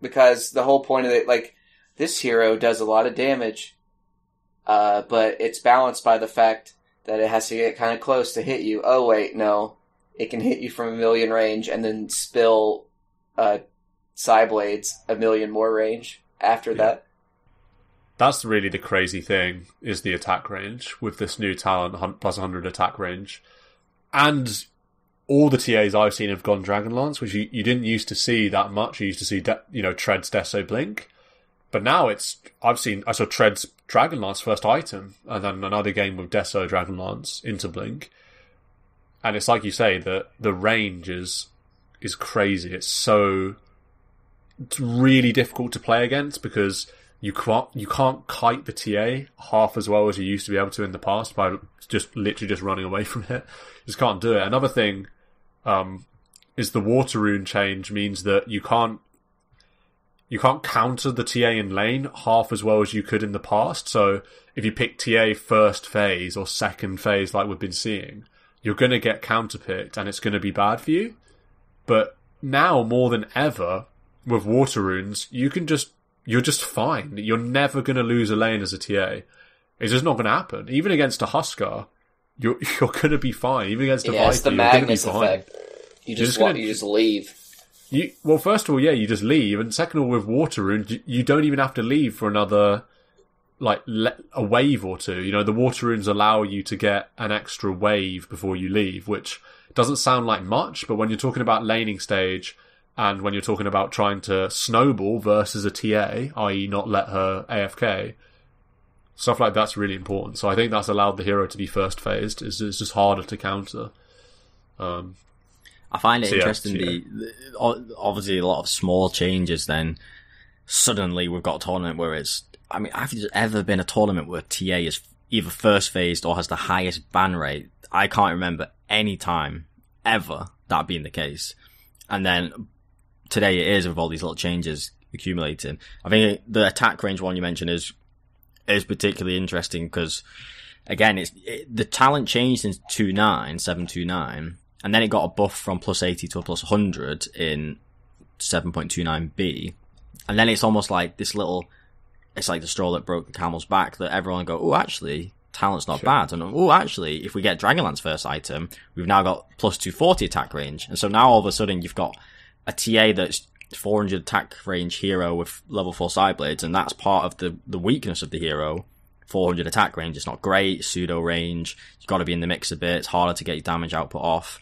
Because the whole point of it, like, this hero does a lot of damage, but it's balanced by the fact that it has to get kind of close to hit you. Oh, wait, no. It can hit you from a million range and then spill Psyblades a million more range after that. That's really the crazy thing, is the attack range with this new talent, plus 100 attack range. And all the TAs I've seen have gone Dragonlance, which you didn't used to see that much. You used to see, Treads, Deso, Blink. But now I saw Treads Dragonlance first item, and then another game with Deso, Dragonlance, Interblink. And it's like you say, the range is crazy. It's really difficult to play against because you can't kite the TA half as well as you used to be able to in the past by just running away from it. You just can't do it. Another thing is the Water Rune change means that you can't counter the TA in lane half as well as you could in the past. So if you pick TA first phase or second phase like we've been seeing, you're going to get counterpicked and it's going to be bad for you. But now more than ever, with Water Runes, you're just fine. You're never going to lose a lane as a TA. It's just not going to happen. Even against a Huskar, you're going to be fine. Even against a Viper, it's the Magnus effect. You just leave. First of all, you just leave. And second of all, with Water Runes, you don't even have to leave for another... a wave or two. The Water Runes allow you to get an extra wave before you leave, which doesn't sound like much, but when you're talking about laning stage and when you're talking about trying to snowball versus a TA, i.e. not let her AFK, stuff like that's really important. So I think that's allowed the hero to be first phased. It's just harder to counter. I find it interesting, obviously a lot of small changes then. Suddenly we've got a tournament where have there ever been a tournament where TA is either first phased or has the highest ban rate? I can't remember any time ever that being the case. And then today it is, with all these little changes accumulating. I think the attack range one you mentioned is particularly interesting because, again, the talent changed in 7.29, and then it got a buff from plus 80 to a plus 100 in 7.29B. And then it's almost like this little... It's like the straw that broke the camel's back, that everyone go, oh, actually, talent's not bad. And, oh, actually, if we get Dragonlance first item, we've now got plus 240 attack range. And so now all of a sudden you've got a TA that's 400 attack range hero with level 4 Psyblades, and that's part of the weakness of the hero. 400 attack range, it's not great, pseudo range, you've got to be in the mix a bit, it's harder to get your damage output off.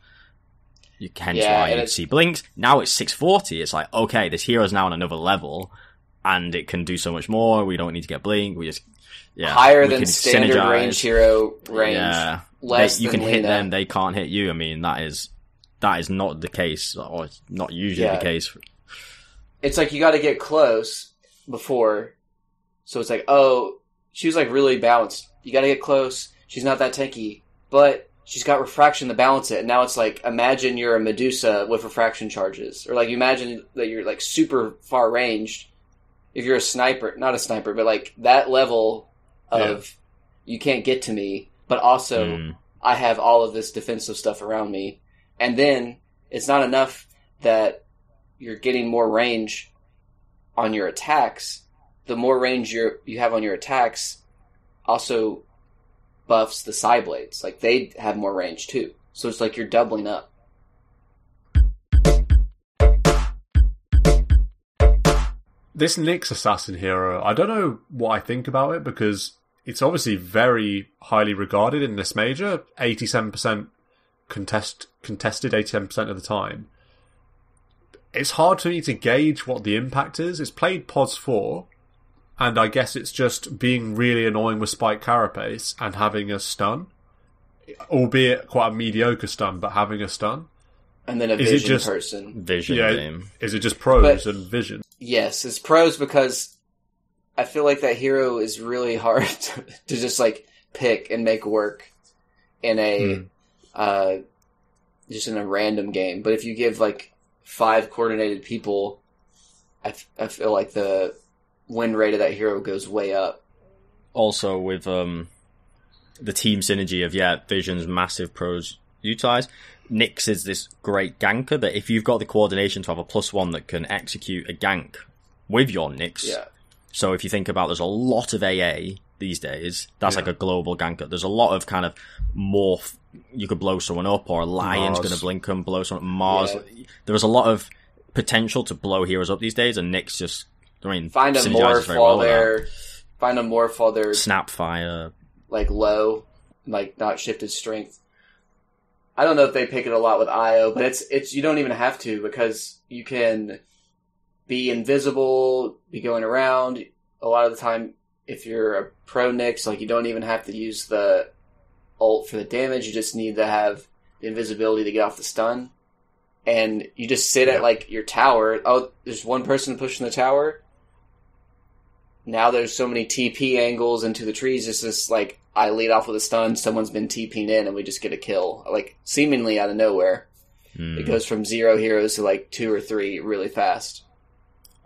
Hence why you see blinks. Now it's 640, it's like, okay, this hero's now on another level, and it can do so much more. We don't need to get blink. We just higher than standard synergize. Range hero range. Yeah, you can hit them. They can't hit you. I mean, that is not the case, or it's not usually the case. It's like you got to get close before. So it's like, oh, she was like really balanced. You got to get close. She's not that tanky, but she's got refraction to balance it. And now it's like, imagine you're a Medusa with refraction charges, or like imagine that you're like super far ranged. If you're a sniper, not a sniper, but like that level of you can't get to me, but also I have all of this defensive stuff around me. And then it's not enough that you're getting more range on your attacks. The more range you have on your attacks also buffs the Psyblades. Like they have more range too. So it's like you're doubling up. This Nyx assassin hero, I don't know what I think about it because it's obviously very highly regarded in this major. 87% contested 87% of the time. It's hard for me to gauge what the impact is. It's played Pods 4, and I guess it's just being really annoying with Spike Carapace and having a stun. Albeit quite a mediocre stun, but having a stun. And then a vision person. Vision game. Is it just pros and vision? Yes, it's pros because I feel like that hero is really hard to just like pick and make work in a just in a random game. But if you give like five coordinated people, I feel like the win rate of that hero goes way up. Also, with the team synergy of, Vision's massive pros utilize, Nyx is this great ganker that if you've got the coordination to have a +1 that can execute a gank with your Nyx, so if you think about, there's a lot of AA these days, that's like a global ganker. There's a lot of kind of morph, you could blow someone up, or a lion's going to blink them, blow someone up, Mars. Yeah. There's a lot of potential to blow heroes up these days, and Nyx just, find a morph while they're... Find a morph while they're... Snapfire. Like, low, like, not shifted strength. I don't know if they pick it a lot with IO, but it's you don't even have to, because you can be invisible, be going around. A lot of the time, if you're a pro Nyx, like, you don't even have to use the ult for the damage. You just need to have the invisibility to get off the stun. And you just sit at, like, your tower. Oh, there's one person pushing the tower. Now there's so many TP angles into the trees. It's just, like, I lead off with a stun, someone's been TPing in, and we just get a kill. Like, seemingly out of nowhere. It goes from 0 heroes to, like, 2 or 3 really fast.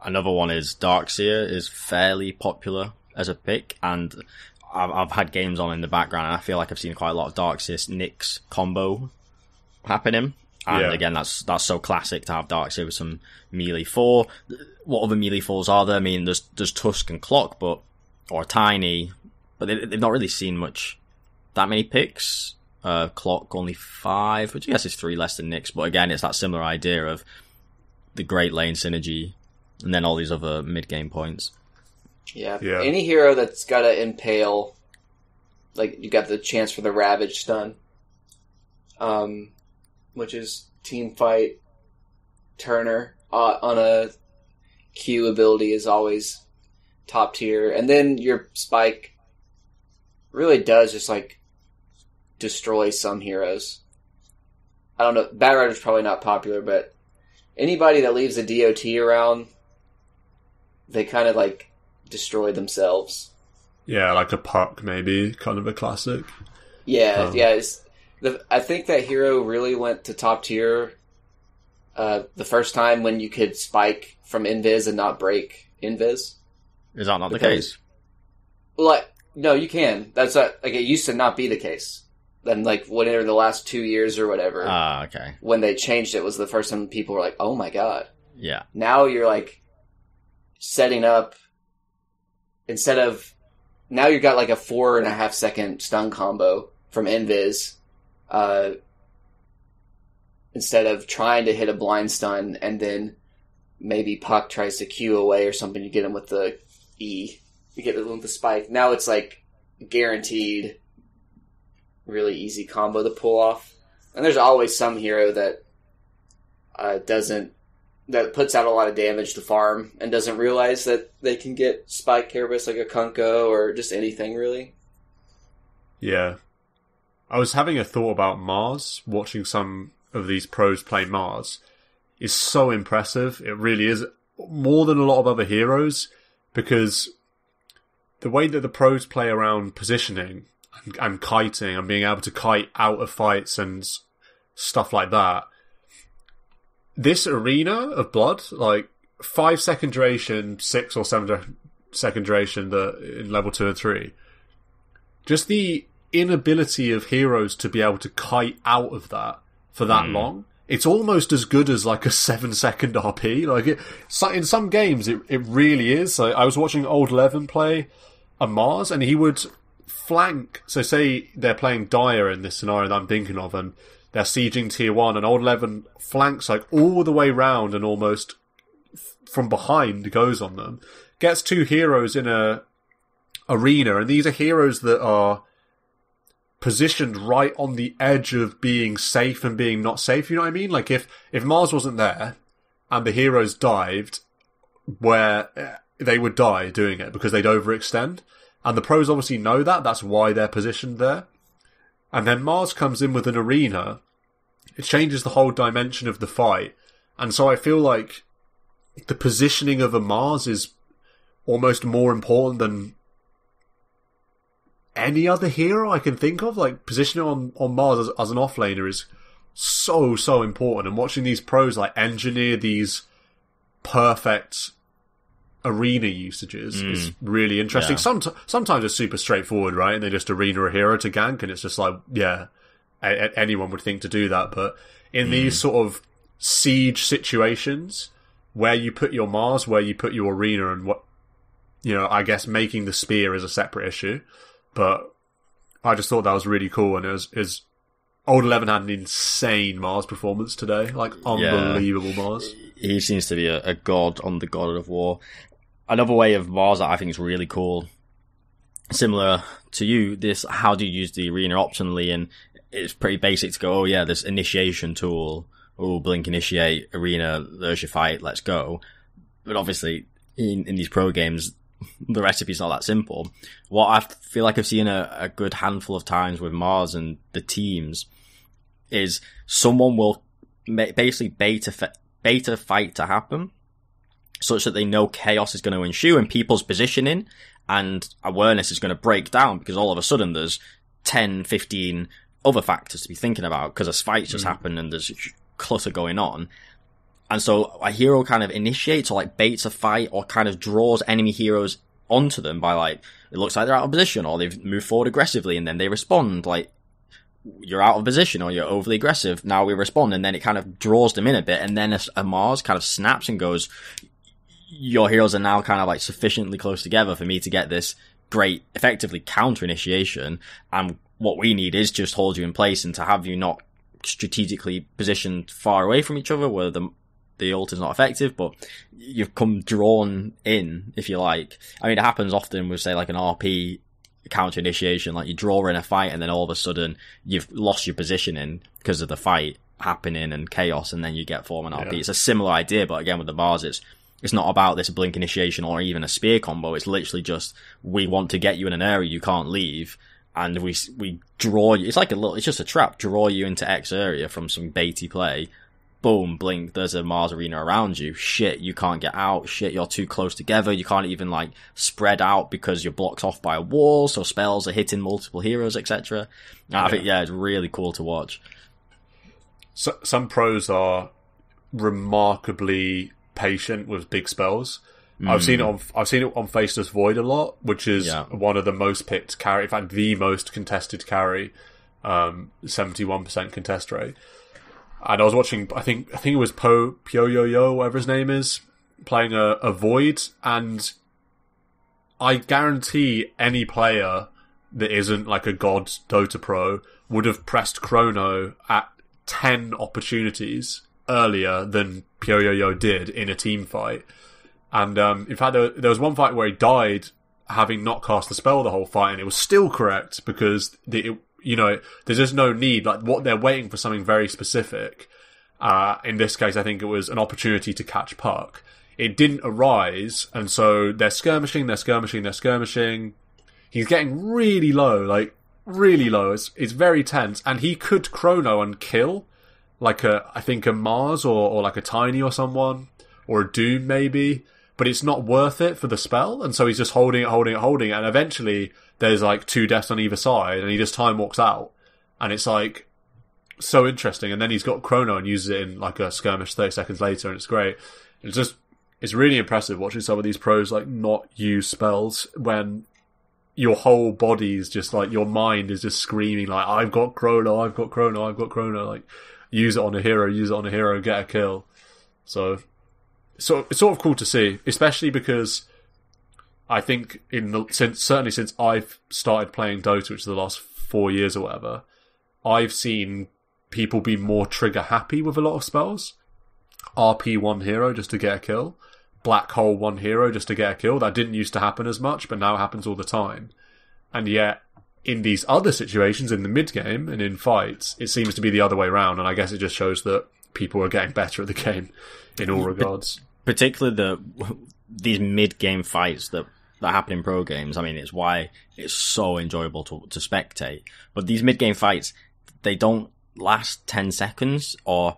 Another one is Darkseer is fairly popular as a pick, and I've had games on in the background, and I feel like I've seen quite a lot of Darkseer Nyx combo happening. And again, that's so classic to have Darkseer with some melee 4. What other melee 4s are there? I mean, there's Tusk and Clock, or Tiny, but they've not really seen much, that many picks. Clock only 5, which I guess is 3 less than Nyx, but again, it's that similar idea of the great lane synergy, and then all these other mid-game points. Yeah, any hero that's got to impale, like, you got the chance for the Ravage stun. Which is team fight Turner on a Q ability is always top tier. And then your Spike really does just, like, destroy some heroes. I don't know. Batrider's probably not popular, but anybody that leaves the DOT around, they kind of, like, destroy themselves. Yeah, like a Puck, maybe, kind of a classic. Yeah, it's... I think that hero really went to top tier the first time when you could spike from invis and not break invis. Is that not the case? Like, no, you can. That's not, like, it used to not be the case. Then, like, whatever, the last 2 years or whatever. Ah, okay. When they changed it was the first time people were like, "Oh my god." Yeah. Now you're, like, setting up instead of, now you've got, like, a 4.5 second stun combo from invis. Instead of trying to hit a blind stun and then maybe Puck tries to Q away or something, you get him with the E, you get him with the Spike. Now it's, like, guaranteed really easy combo to pull off. And there's always some hero that that puts out a lot of damage to farm and doesn't realize that they can get Spike Erebus, like a Kunkka or just anything, really. Yeah. I was having a thought about Mars, watching some of these pros play Mars. It's so impressive. It really is, more than a lot of other heroes, because the way that the pros play around positioning and kiting and being able to kite out of fights and stuff like that. This arena of blood, like 5 second duration, 6 or 7 second duration in level 2 and 3. Just the inability of heroes to be able to kite out of that for that long. It's almost as good as, like, a 7 second RP. Like, in some games, it really is. So I was watching Old Eleven play a Mars, and he would flank. So say they're playing Dire in this scenario that I'm thinking of, and they're sieging tier 1, and Old Eleven flanks, like, all the way round and almost from behind goes on them. Gets 2 heroes in a arena, and these are heroes that are positioned right on the edge of being safe and being not safe, you know what I mean? Like, if Mars wasn't there and the heroes dived, where they would die doing it because they'd overextend. And the pros obviously know that. That's why they're positioned there. And then Mars comes in with an arena. It changes the whole dimension of the fight. And so I feel like the positioning of a Mars is almost more important than any other hero I can think of. Like, positioning on Mars as an offlaner is so important, and watching these pros like engineer these perfect arena usages is really interesting. Yeah. Sometimes it's super straightforward, right? And they just arena a hero to gank, and it's just like, yeah, anyone would think to do that. But in these sort of siege situations, where you put your Mars, where you put your arena, and what, you know, I guess making the spear is a separate issue. But I just thought that was really cool, and it was Old 11 had an insane Mars performance today. Like, unbelievable Mars. He seems to be a god on the God of War. Another way of Mars that I think is really cool, similar to you, this how do you use the arena optionally, and it's pretty basic to go, oh yeah, this initiation tool, oh, blink initiate, arena, there's your fight, let's go. But obviously, in these pro games, the recipe's not that simple. What I feel like I've seen a good handful of times with Mars and the teams is someone will basically beta fight to happen such that they know chaos is going to ensue and people's positioning and awareness is going to break down, because all of a sudden there's 10, 15 other factors to be thinking about because a fight just happened and there's clutter going on. And so a hero kind of initiates or like baits a fight or kind of draws enemy heroes onto them by like, it looks like they're out of position or they've moved forward aggressively and then they respond like, you're out of position or you're overly aggressive, now we respond, and then it kind of draws them in a bit, and then a Mars kind of snaps and goes, your heroes are now kind of like sufficiently close together for me to get this great, effectively counter initiation, and what we need is just hold you in place and to have you not strategically positioned far away from each other where the ult is not effective, but you've come drawn in, if you like. I mean, it happens often with, say, like an RP counter initiation, like you draw in a fight and then all of a sudden you've lost your positioning because of the fight happening and chaos, and then you get form and RP. Yeah. It's a similar idea, but again, with the Mars, it's not about this blink initiation or even a spear combo. It's literally just, we want to get you in an area you can't leave, and we draw you. It's like a little, it's just a trap, draw you into X area from some baity play. Boom, blink, there's a Mars arena around you. Shit, you can't get out. Shit, you're too close together. You can't even, like, spread out because you're blocked off by a wall, so spells are hitting multiple heroes, etc. I think, yeah, it's really cool to watch. So, some pros are remarkably patient with big spells. I've seen it on Faceless Void a lot, which is one of the most picked carry, in fact, the most contested carry, 71% contest rate. And I was watching, I think it was Pyo Yo Yo, whatever his name is, playing a Void, and I guarantee any player that isn't like a god Dota pro would have pressed Chrono at 10 opportunities earlier than Pyo Yo Yo did in a team fight. And in fact, there was one fight where he died having not cast the spell the whole fight, and it was still correct because you know, there's just no need. Like, what they're waiting for, something very specific. In this case, I think it was an opportunity to catch Puck. It didn't arise, and so they're skirmishing. He's getting really low, like, really low. It's very tense, and he could chrono and kill, like, I think a Mars or like a Tiny or someone, or a Doom maybe, but it's not worth it for the spell, and so he's just holding it, and eventually there's like two deaths on either side, and he just time walks out, and it's like so interesting. And then he's got Chrono and uses it in like a skirmish 30 seconds later, and it's great. It's really impressive watching some of these pros like not use spells when your whole body's just like, your mind is just screaming like, I've got Chrono, like, use it on a hero, get a kill. So it's sort of cool to see, especially because I think since I've started playing Dota, which is the last 4 years or whatever, I've seen people be more trigger happy with a lot of spells. RP one hero just to get a kill, black hole one hero just to get a kill. That didn't used to happen as much, but now it happens all the time. And yet, in these other situations, in the mid game and in fights, it seems to be the other way around. And I guess it just shows that people are getting better at the game in all regards. Particularly these mid-game fights that happen in pro games. I mean, it's why it's so enjoyable to spectate. But these mid-game fights, they don't last 10 seconds, or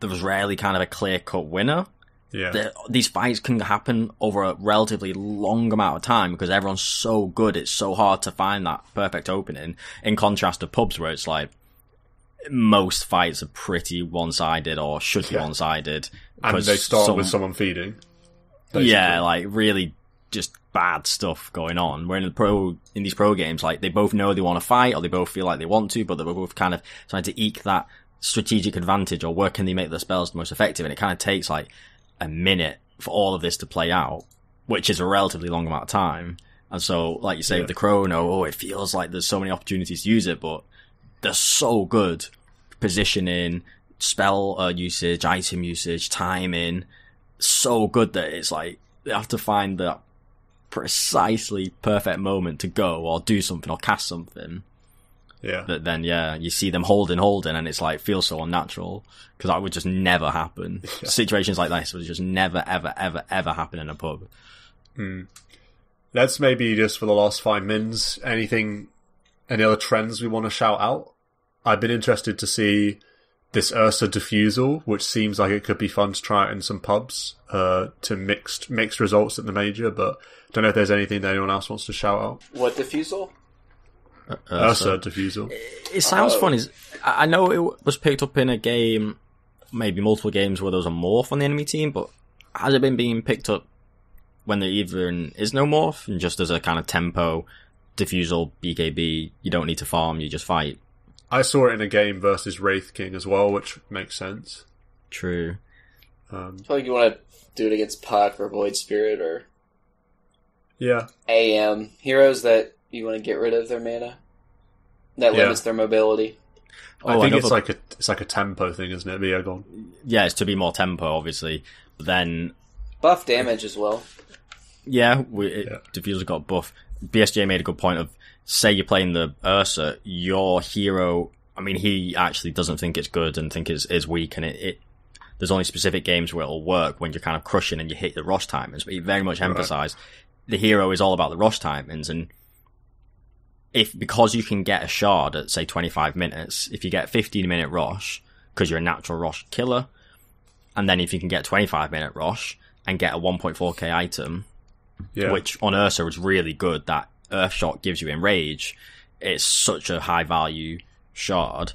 there's rarely kind of a clear-cut winner. Yeah. These fights can happen over a relatively long amount of time because everyone's so good, it's so hard to find that perfect opening, in contrast to pubs where it's like, most fights are pretty one-sided or should be one-sided. And they start with someone feeding. Basically. Yeah, like really just bad stuff going on. Where in these pro games, like they both know they want to fight or they both feel like they want to, but they're both kind of trying to eke that strategic advantage or where can they make their spells the most effective. And it kind of takes like a minute for all of this to play out, which is a relatively long amount of time. And so, like you say, with the chrono, it feels like there's so many opportunities to use it, but they're so good. Positioning, spell usage, item usage, timing, so good that it's like they have to find that precisely perfect moment to go or do something or cast something. Yeah. But then, you see them holding, and it's like feels so unnatural because that would just never happen. Yeah. Situations like this would just never, ever, ever, ever happen in a pub. Mm. Let's maybe just for the last 5 minutes, any other trends we want to shout out? I've been interested to see this Ursa diffusal, which seems like it could be fun to try out in some pubs to mixed results at the major, but don't know if there's anything that anyone else wants to shout out. What diffusal? Ursa diffusal. It sounds fun. I know it was picked up in a game, maybe multiple games where there was a morph on the enemy team, but has it been being picked up when there even is no morph, and just as a kind of tempo, diffusal, BKB, you don't need to farm, you just fight. I saw it in a game versus Wraith King as well, which makes sense. True. I feel like you want to do it against Puck or Void Spirit or... Yeah. AM. Heroes that you want to get rid of their mana. That limits their mobility. I think it's like a tempo thing, isn't it? But yeah, it's to be more tempo, obviously. But then... Buff damage as well. Yeah, Diffuser got buff. BSJ made a good point of, say you're playing the Ursa, your hero, I mean, he actually doesn't think it's good and think it's weak, and there's only specific games where it'll work when you're kind of crushing and you hit the rush timings, but he very much emphasised the hero is all about the rush timings, and because you can get a shard at, say, 25 minutes, if you get a 15-minute rush, because you're a natural rush killer, and then if you can get 25-minute rush and get a 1.4k item... Yeah. Which on Ursa was really good. That Earth Shot gives you Enrage. It's such a high value shard.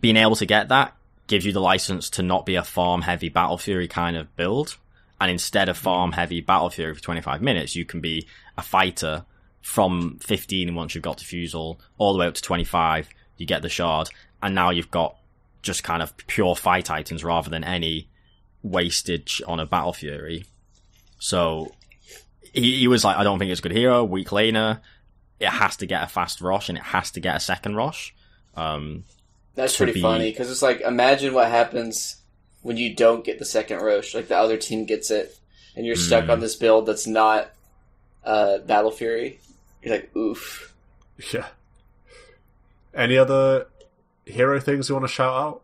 Being able to get that gives you the license to not be a farm heavy Battle Fury kind of build, and instead of farm heavy Battle Fury for 25 minutes, you can be a fighter from 15. Once you've got Diffusal all the way up to 25, you get the shard, and now you've got just kind of pure fight items rather than any wastage on a Battle Fury. So he was like, I don't think it's a good hero, weak laner, it has to get a fast rush and it has to get a second rush. That's pretty funny, because it's like, imagine what happens when you don't get the second rush, like the other team gets it, and you're stuck on this build that's not Battle Fury. You're like, oof. Yeah. Any other hero things you want to shout out?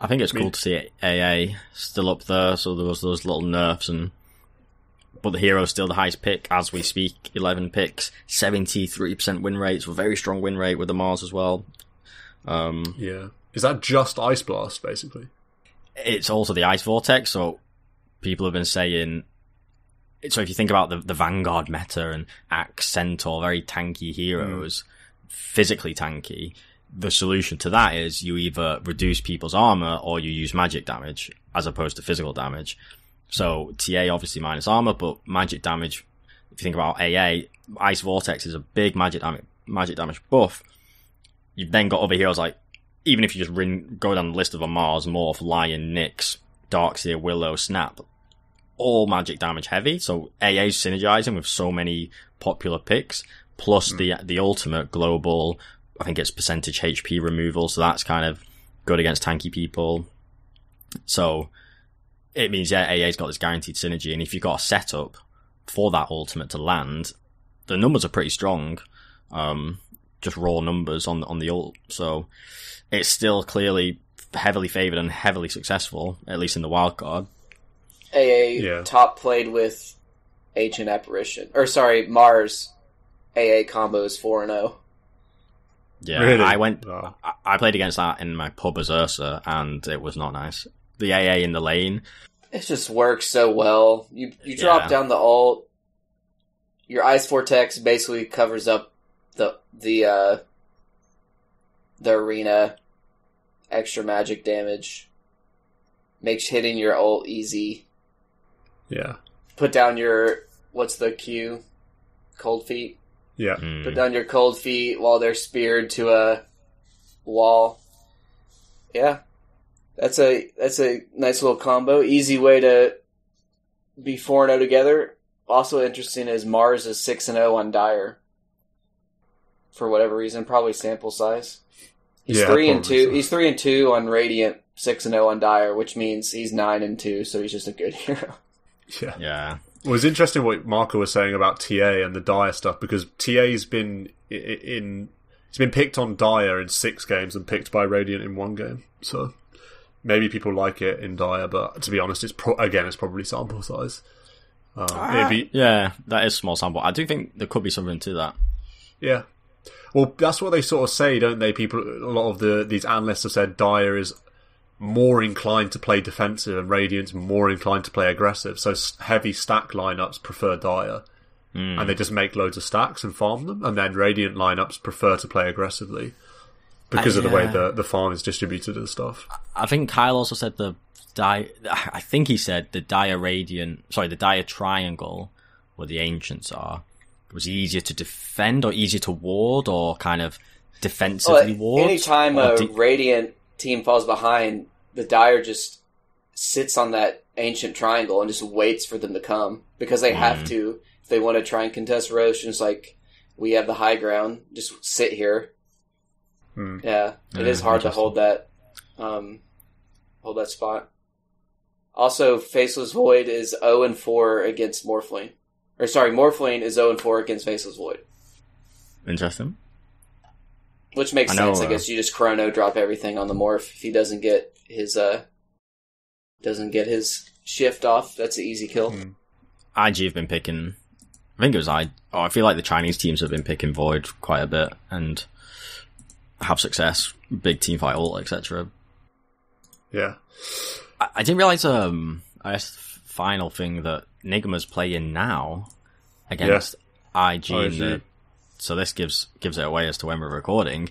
I think it's cool to see AA still up there, so there was those little nerfs, but the hero's still the highest pick as we speak, 11 picks, 73% win rates, with very strong win rate with the Mars as well. Yeah. Is that just Ice Blast, basically? It's also the Ice Vortex, so people have been saying... So if you think about the Vanguard meta and Axe, Centaur, very tanky heroes, physically tanky... The solution to that is you either reduce people's armor or you use magic damage as opposed to physical damage. So TA obviously minus armor, but magic damage, if you think about AA, Ice Vortex is a big magic damage buff. You've then got other heroes like, even if you just go down the list of Amar's, Morph, Lion, Nyx, Darkseer, Willow, Snap, all magic damage heavy. So AA's synergizing with so many popular picks, plus the ultimate global... I think it's percentage HP removal, so that's kind of good against tanky people. So it means, AA's got this guaranteed synergy, and if you've got a setup for that ultimate to land, the numbers are pretty strong, just raw numbers on the ult. So it's still clearly heavily favoured and heavily successful, at least in the wildcard. AA top played with Ancient Apparition. Or sorry, Mars AA combo is 4-0. Yeah, really? I played against that in my pub as Ursa, and it was not nice. The AA in the lane, it just works so well. You drop down the ult. Your Ice Vortex basically covers up the the arena, extra magic damage, makes hitting your ult easy. Yeah. Put down your, what's the Q? Cold feet? Yeah. Mm. Put down your cold feet while they're speared to a wall. Yeah. That's a nice little combo. Easy way to be 4-0 together. Also interesting is Mars is 6-0 on Dire. For whatever reason, probably sample size. He's 3-2. So. He's 3-2 on Radiant, 6-0 on Dire, which means he's 9-2. So he's just a good hero. Yeah. Yeah. Well, it was interesting what Marco was saying about TA and the Dire stuff, because TA's been it's been picked on Dire in 6 games and picked by Radiant in 1 game. So maybe people like it in Dire, but to be honest, it's probably sample size. Yeah, that is small sample. I do think there could be something to that. Yeah. Well, that's what they sort of say, don't they? People, a lot of these analysts have said Dire is more inclined to play defensive and Radiant's more inclined to play aggressive. So heavy stack lineups prefer Dire, and they just make loads of stacks and farm them. And then Radiant lineups prefer to play aggressively because of the way the farm is distributed and stuff. I think Kyle also said the Dire the Dire Triangle, where the Ancients are, was easier to defend or easier to ward or kind of defensively ward. Anytime a Radiant team falls behind, the Dire just sits on that Ancient Triangle and just waits for them to come, because they have to, if they want to try and contest Rosh, and it's like, we have the high ground, just sit here. Mm. Yeah, it is hard to hold that spot. Also, Faceless Void is 0-4 against Morphling. Or sorry, Morphling is 0-4 against Faceless Void. Interesting. Which makes sense, I guess. You just chrono drop everything on the Morph. If he doesn't get his shift off, that's an easy kill. Mm. IG have been picking. I think it was IG. I feel like the Chinese teams have been picking Void quite a bit and have success. Big team fight ult, etc. Yeah, I didn't realize. I guess the final thing that Nigma's playing now against IG. So this gives it away as to when we're recording.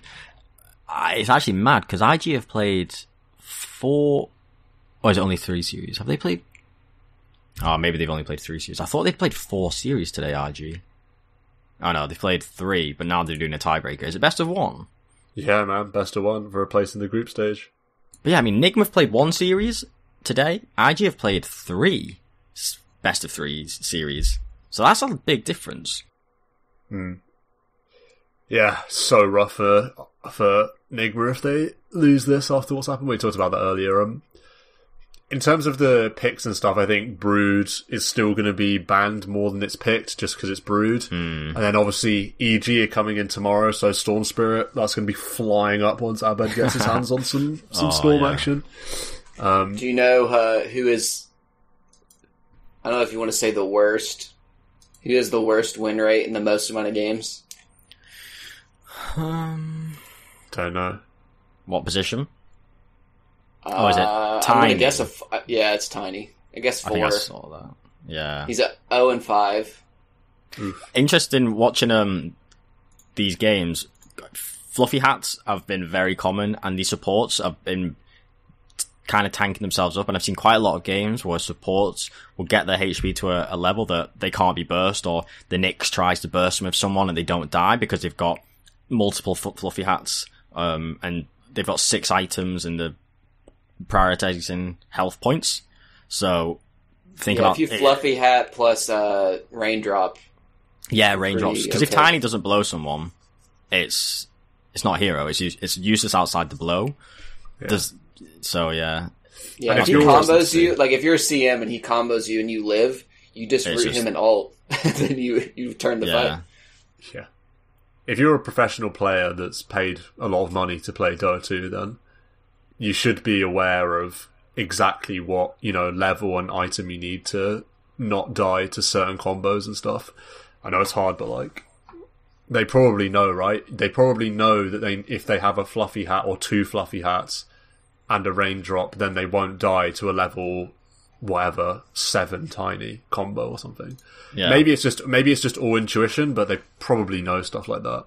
It's actually mad because IG have played 4, or is it only 3 series? Have they played? Oh, maybe they've only played 3 series. I thought they played 4 series today. IG. Oh no, they played 3, but now they're doing a tiebreaker. Is it best of 1? Yeah, man, best of 1 for a place in the group stage. But yeah, I mean, Nigma have played 1 series today. IG have played 3 best of 3 series. So that's a big difference. Hmm. Yeah, so rough for Nigma if they lose this after what's happened. We talked about that earlier. In terms of the picks and stuff, I think Brood is still going to be banned more than it's picked just because it's Brood. Mm. And then obviously EG are coming in tomorrow, so Storm Spirit, that's going to be flying up once Abaddon gets his hands on some Storm action. Do you know who is... I don't know if you want to say the worst. Who has the worst win rate in the most amount of games? Don't know. What position? Is it tiny? I'm gonna guess it's tiny. I guess 4. I think I saw that. Yeah, he's at 0-5. Oof. Interesting watching these games. Fluffy hats have been very common, and the supports have been kind of tanking themselves up. And I've seen quite a lot of games where supports will get their HP to a level that they can't be burst, or the Nyx tries to burst them with someone and they don't die because they've got multiple fluffy hats, and they've got 6 items and the prioritizing health points. So think about if you fluffy hat plus raindrop. Yeah, raindrops. Because if Tiny doesn't blow someone, it's not a hero. It's useless outside the blow. Yeah. So yeah. If he combos you, like if you're a CM and he combos you and you live, you just root him an ult, then you turn the fight. Yeah. If you're a professional player that's paid a lot of money to play Dota 2, then you should be aware of exactly what, level and item you need to not die to certain combos and stuff. I know it's hard, but they probably know, right? They probably know that if they have a fluffy hat or 2 fluffy hats and a raindrop, then they won't die to a level whatever 7 tiny combo or something. Yeah. Maybe it's just all intuition, but they probably know stuff like that.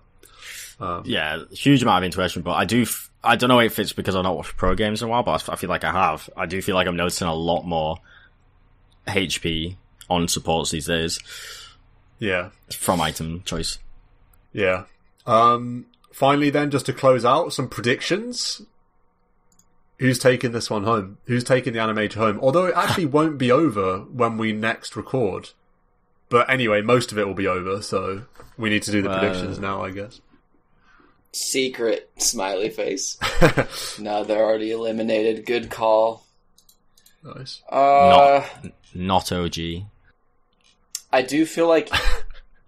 Yeah, huge amount of intuition, but I don't know if it's because I've not watched pro games in a while, but I feel like I have. I do feel like I'm noticing a lot more HP on supports these days. Yeah. From item choice. Yeah. Finally then, just to close out, some predictions. Who's taking this one home? Who's taking the Animage home? Although it actually won't be over when we next record. But anyway, most of it will be over, so we need to do the predictions now, I guess. Secret smiley face. No, they're already eliminated. Good call. Nice. Not OG. I do feel like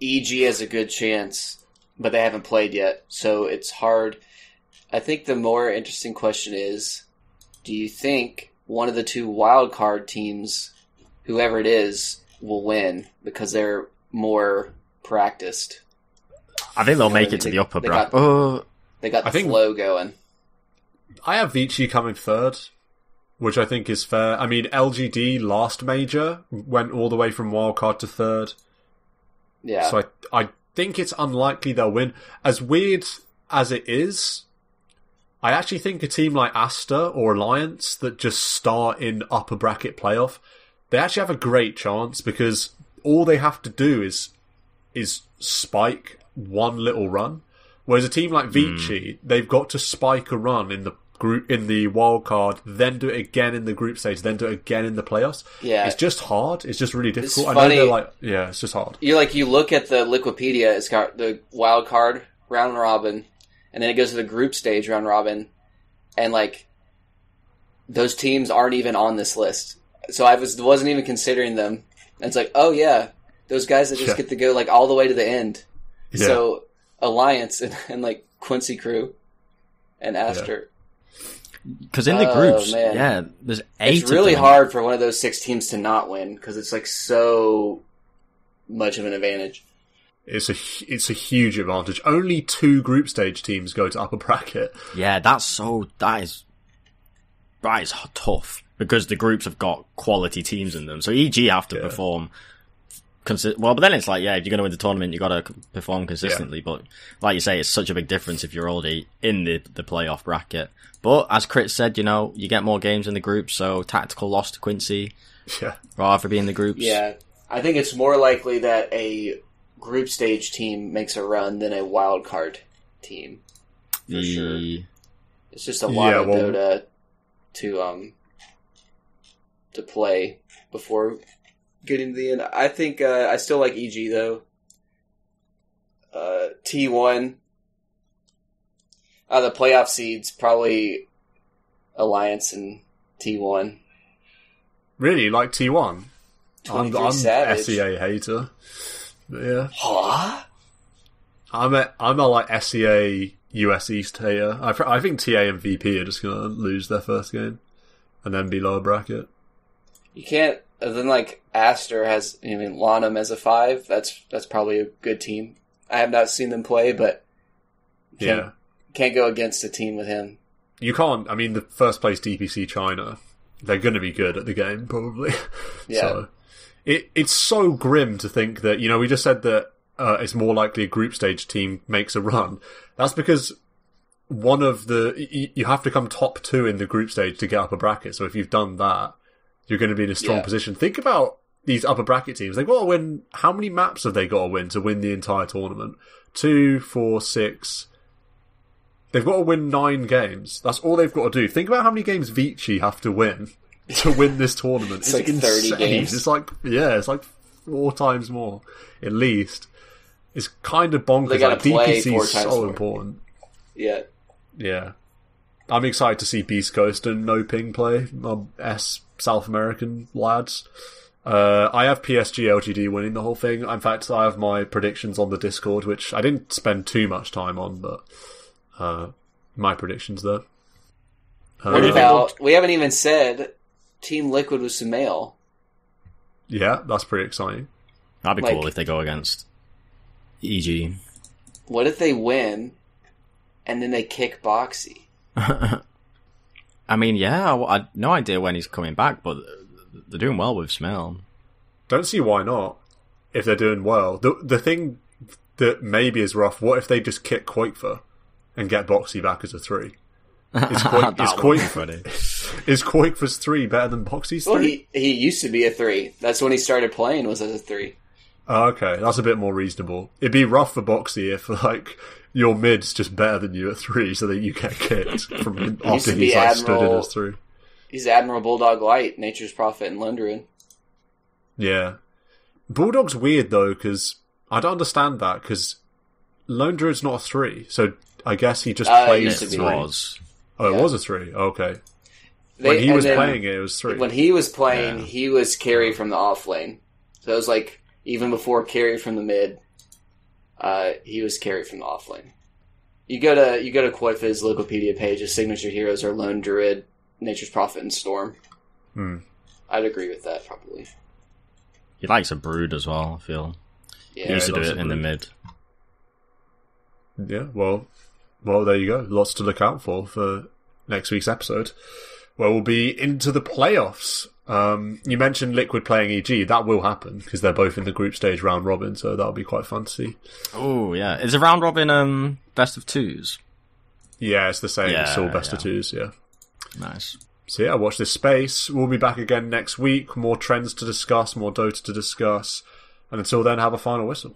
EG has a good chance, but they haven't played yet, so it's hard. I think the more interesting question is, do you think one of the two wildcard teams, whoever it is, will win because they're more practiced? I think they'll make it to the upper bracket. They got the flow going. I have Vici coming third, which I think is fair. I mean, LGD last major went all the way from wildcard to third. Yeah. So I think it's unlikely they'll win. As weird as it is, I actually think a team like Aster or Alliance that just start in upper bracket playoff, they actually have a great chance because all they have to do is spike one little run. Whereas a team like Vici, they've got to spike a run in the group, in the wild card, then do it again in the group stage, then do it again in the playoffs. Yeah. It's just hard. It's just really difficult. I know they're like, yeah, it's just hard. You're like, you look at the Liquipedia, it's got the wild card, round robin, and then it goes to the group stage, round robin, and like those teams aren't even on this list. So I wasn't even considering them. And it's like, oh yeah, those guys that just get to go like all the way to the end. Yeah. So Alliance and like Quincy Crew and Aster. Because in the groups, there's 8. It's really hard for one of those 6 teams to not win because it's like so much of an advantage. It's a huge advantage. Only 2 group stage teams go to upper bracket. Yeah, that is tough. Because the groups have got quality teams in them. So EG have to perform... Well, but then it's like, yeah, if you're going to win the tournament, you've got to perform consistently. Yeah. But like you say, it's such a big difference if you're already in the playoff bracket. But as Crit said, you know, you get more games in the groups, so tactical loss to Quincy rather than being in the groups. Yeah, I think it's more likely that a group stage team makes a run than a wild card team. For sure. It's just a lot of Dota to play before getting to the end. I think I still like EG though. T1, the playoff seeds probably Alliance and T1. Really, like T1? I'm SEA hater. But yeah. Huh? I'm a like SEA US East hater. I think TA and VP are just gonna lose their first game and then be lower bracket. You can't. Then like Aster has, I mean, Lanham as a 5. That's probably a good team. I have not seen them play, but can't go against a team with him. You can't. I mean, the first place DPC China, they're going to be good at the game probably. Yeah. So it's so grim to think that, you know, we just said that it's more likely a group stage team makes a run. That's because one of you have to come top 2 in the group stage to get up a bracket. So if you've done that, you're going to be in a strong position. Think about these upper bracket teams. They've got to win. How many maps have they got to win the entire tournament? 2, 4, 6. They've got to win 9 games. That's all they've got to do. Think about how many games Vici have to win this tournament. It's like insane. 30 games. It's like 4 times more, at least. It's kind of bonkers. They got to play DPC 4 times so more. Important. Yeah. Yeah. I'm excited to see Beast Coast and No Ping play. South American lads. I have PSG LGD winning the whole thing. In fact, I have my predictions on the Discord, which I didn't spend too much time on, but my predictions there. We haven't even said Team Liquid was some male. Yeah, that's pretty exciting. That'd be cool if they go against EG. What if they win and then they kick Boxy? I mean, yeah, I had no idea when he's coming back, but they're doing well with Smell. Don't see why not, if they're doing well. The thing that maybe is rough. What if they just kick Quaither and get Boxy back as a 3? Is Quaither's 3 better than Boxy's 3? Well, he used to be a 3. That's when he started playing, was as a 3. Okay, that's a bit more reasonable. It'd be rough for Boxy if, like, your mid's just better than you at 3, so that you get kicked from after he's like, stood in as 3. He's Admiral Bulldog Light, Nature's Prophet, and Lundgren. Yeah. Bulldog's weird, though, because I don't understand that, because Lone Druid's not a 3, so I guess he just plays it 3. It was a 3, okay. When he was playing it, it was 3. When he was playing, he was carry from the off lane. So it was like, even before carry from the mid, he was carry from the off lane. You go to Quaither's Wikipedia page, his signature heroes are Lone Druid, Nature's Prophet, and Storm. Hmm. I'd agree with that, probably. He likes a brood as well, I feel. Yeah, he used to do it in the mid. Yeah, well, there you go. Lots to look out for next week's episode, where we'll be into the playoffs. You mentioned Liquid playing EG. That will happen, because they're both in the group stage round robin, so that'll be quite fun to see. Oh, yeah. Is a round robin best of twos? Yeah, it's the same. Yeah, it's all best of twos, yeah. Nice. So yeah, watch this space. We'll be back again next week. More trends to discuss, more Dota to discuss. And until then, have a final whistle.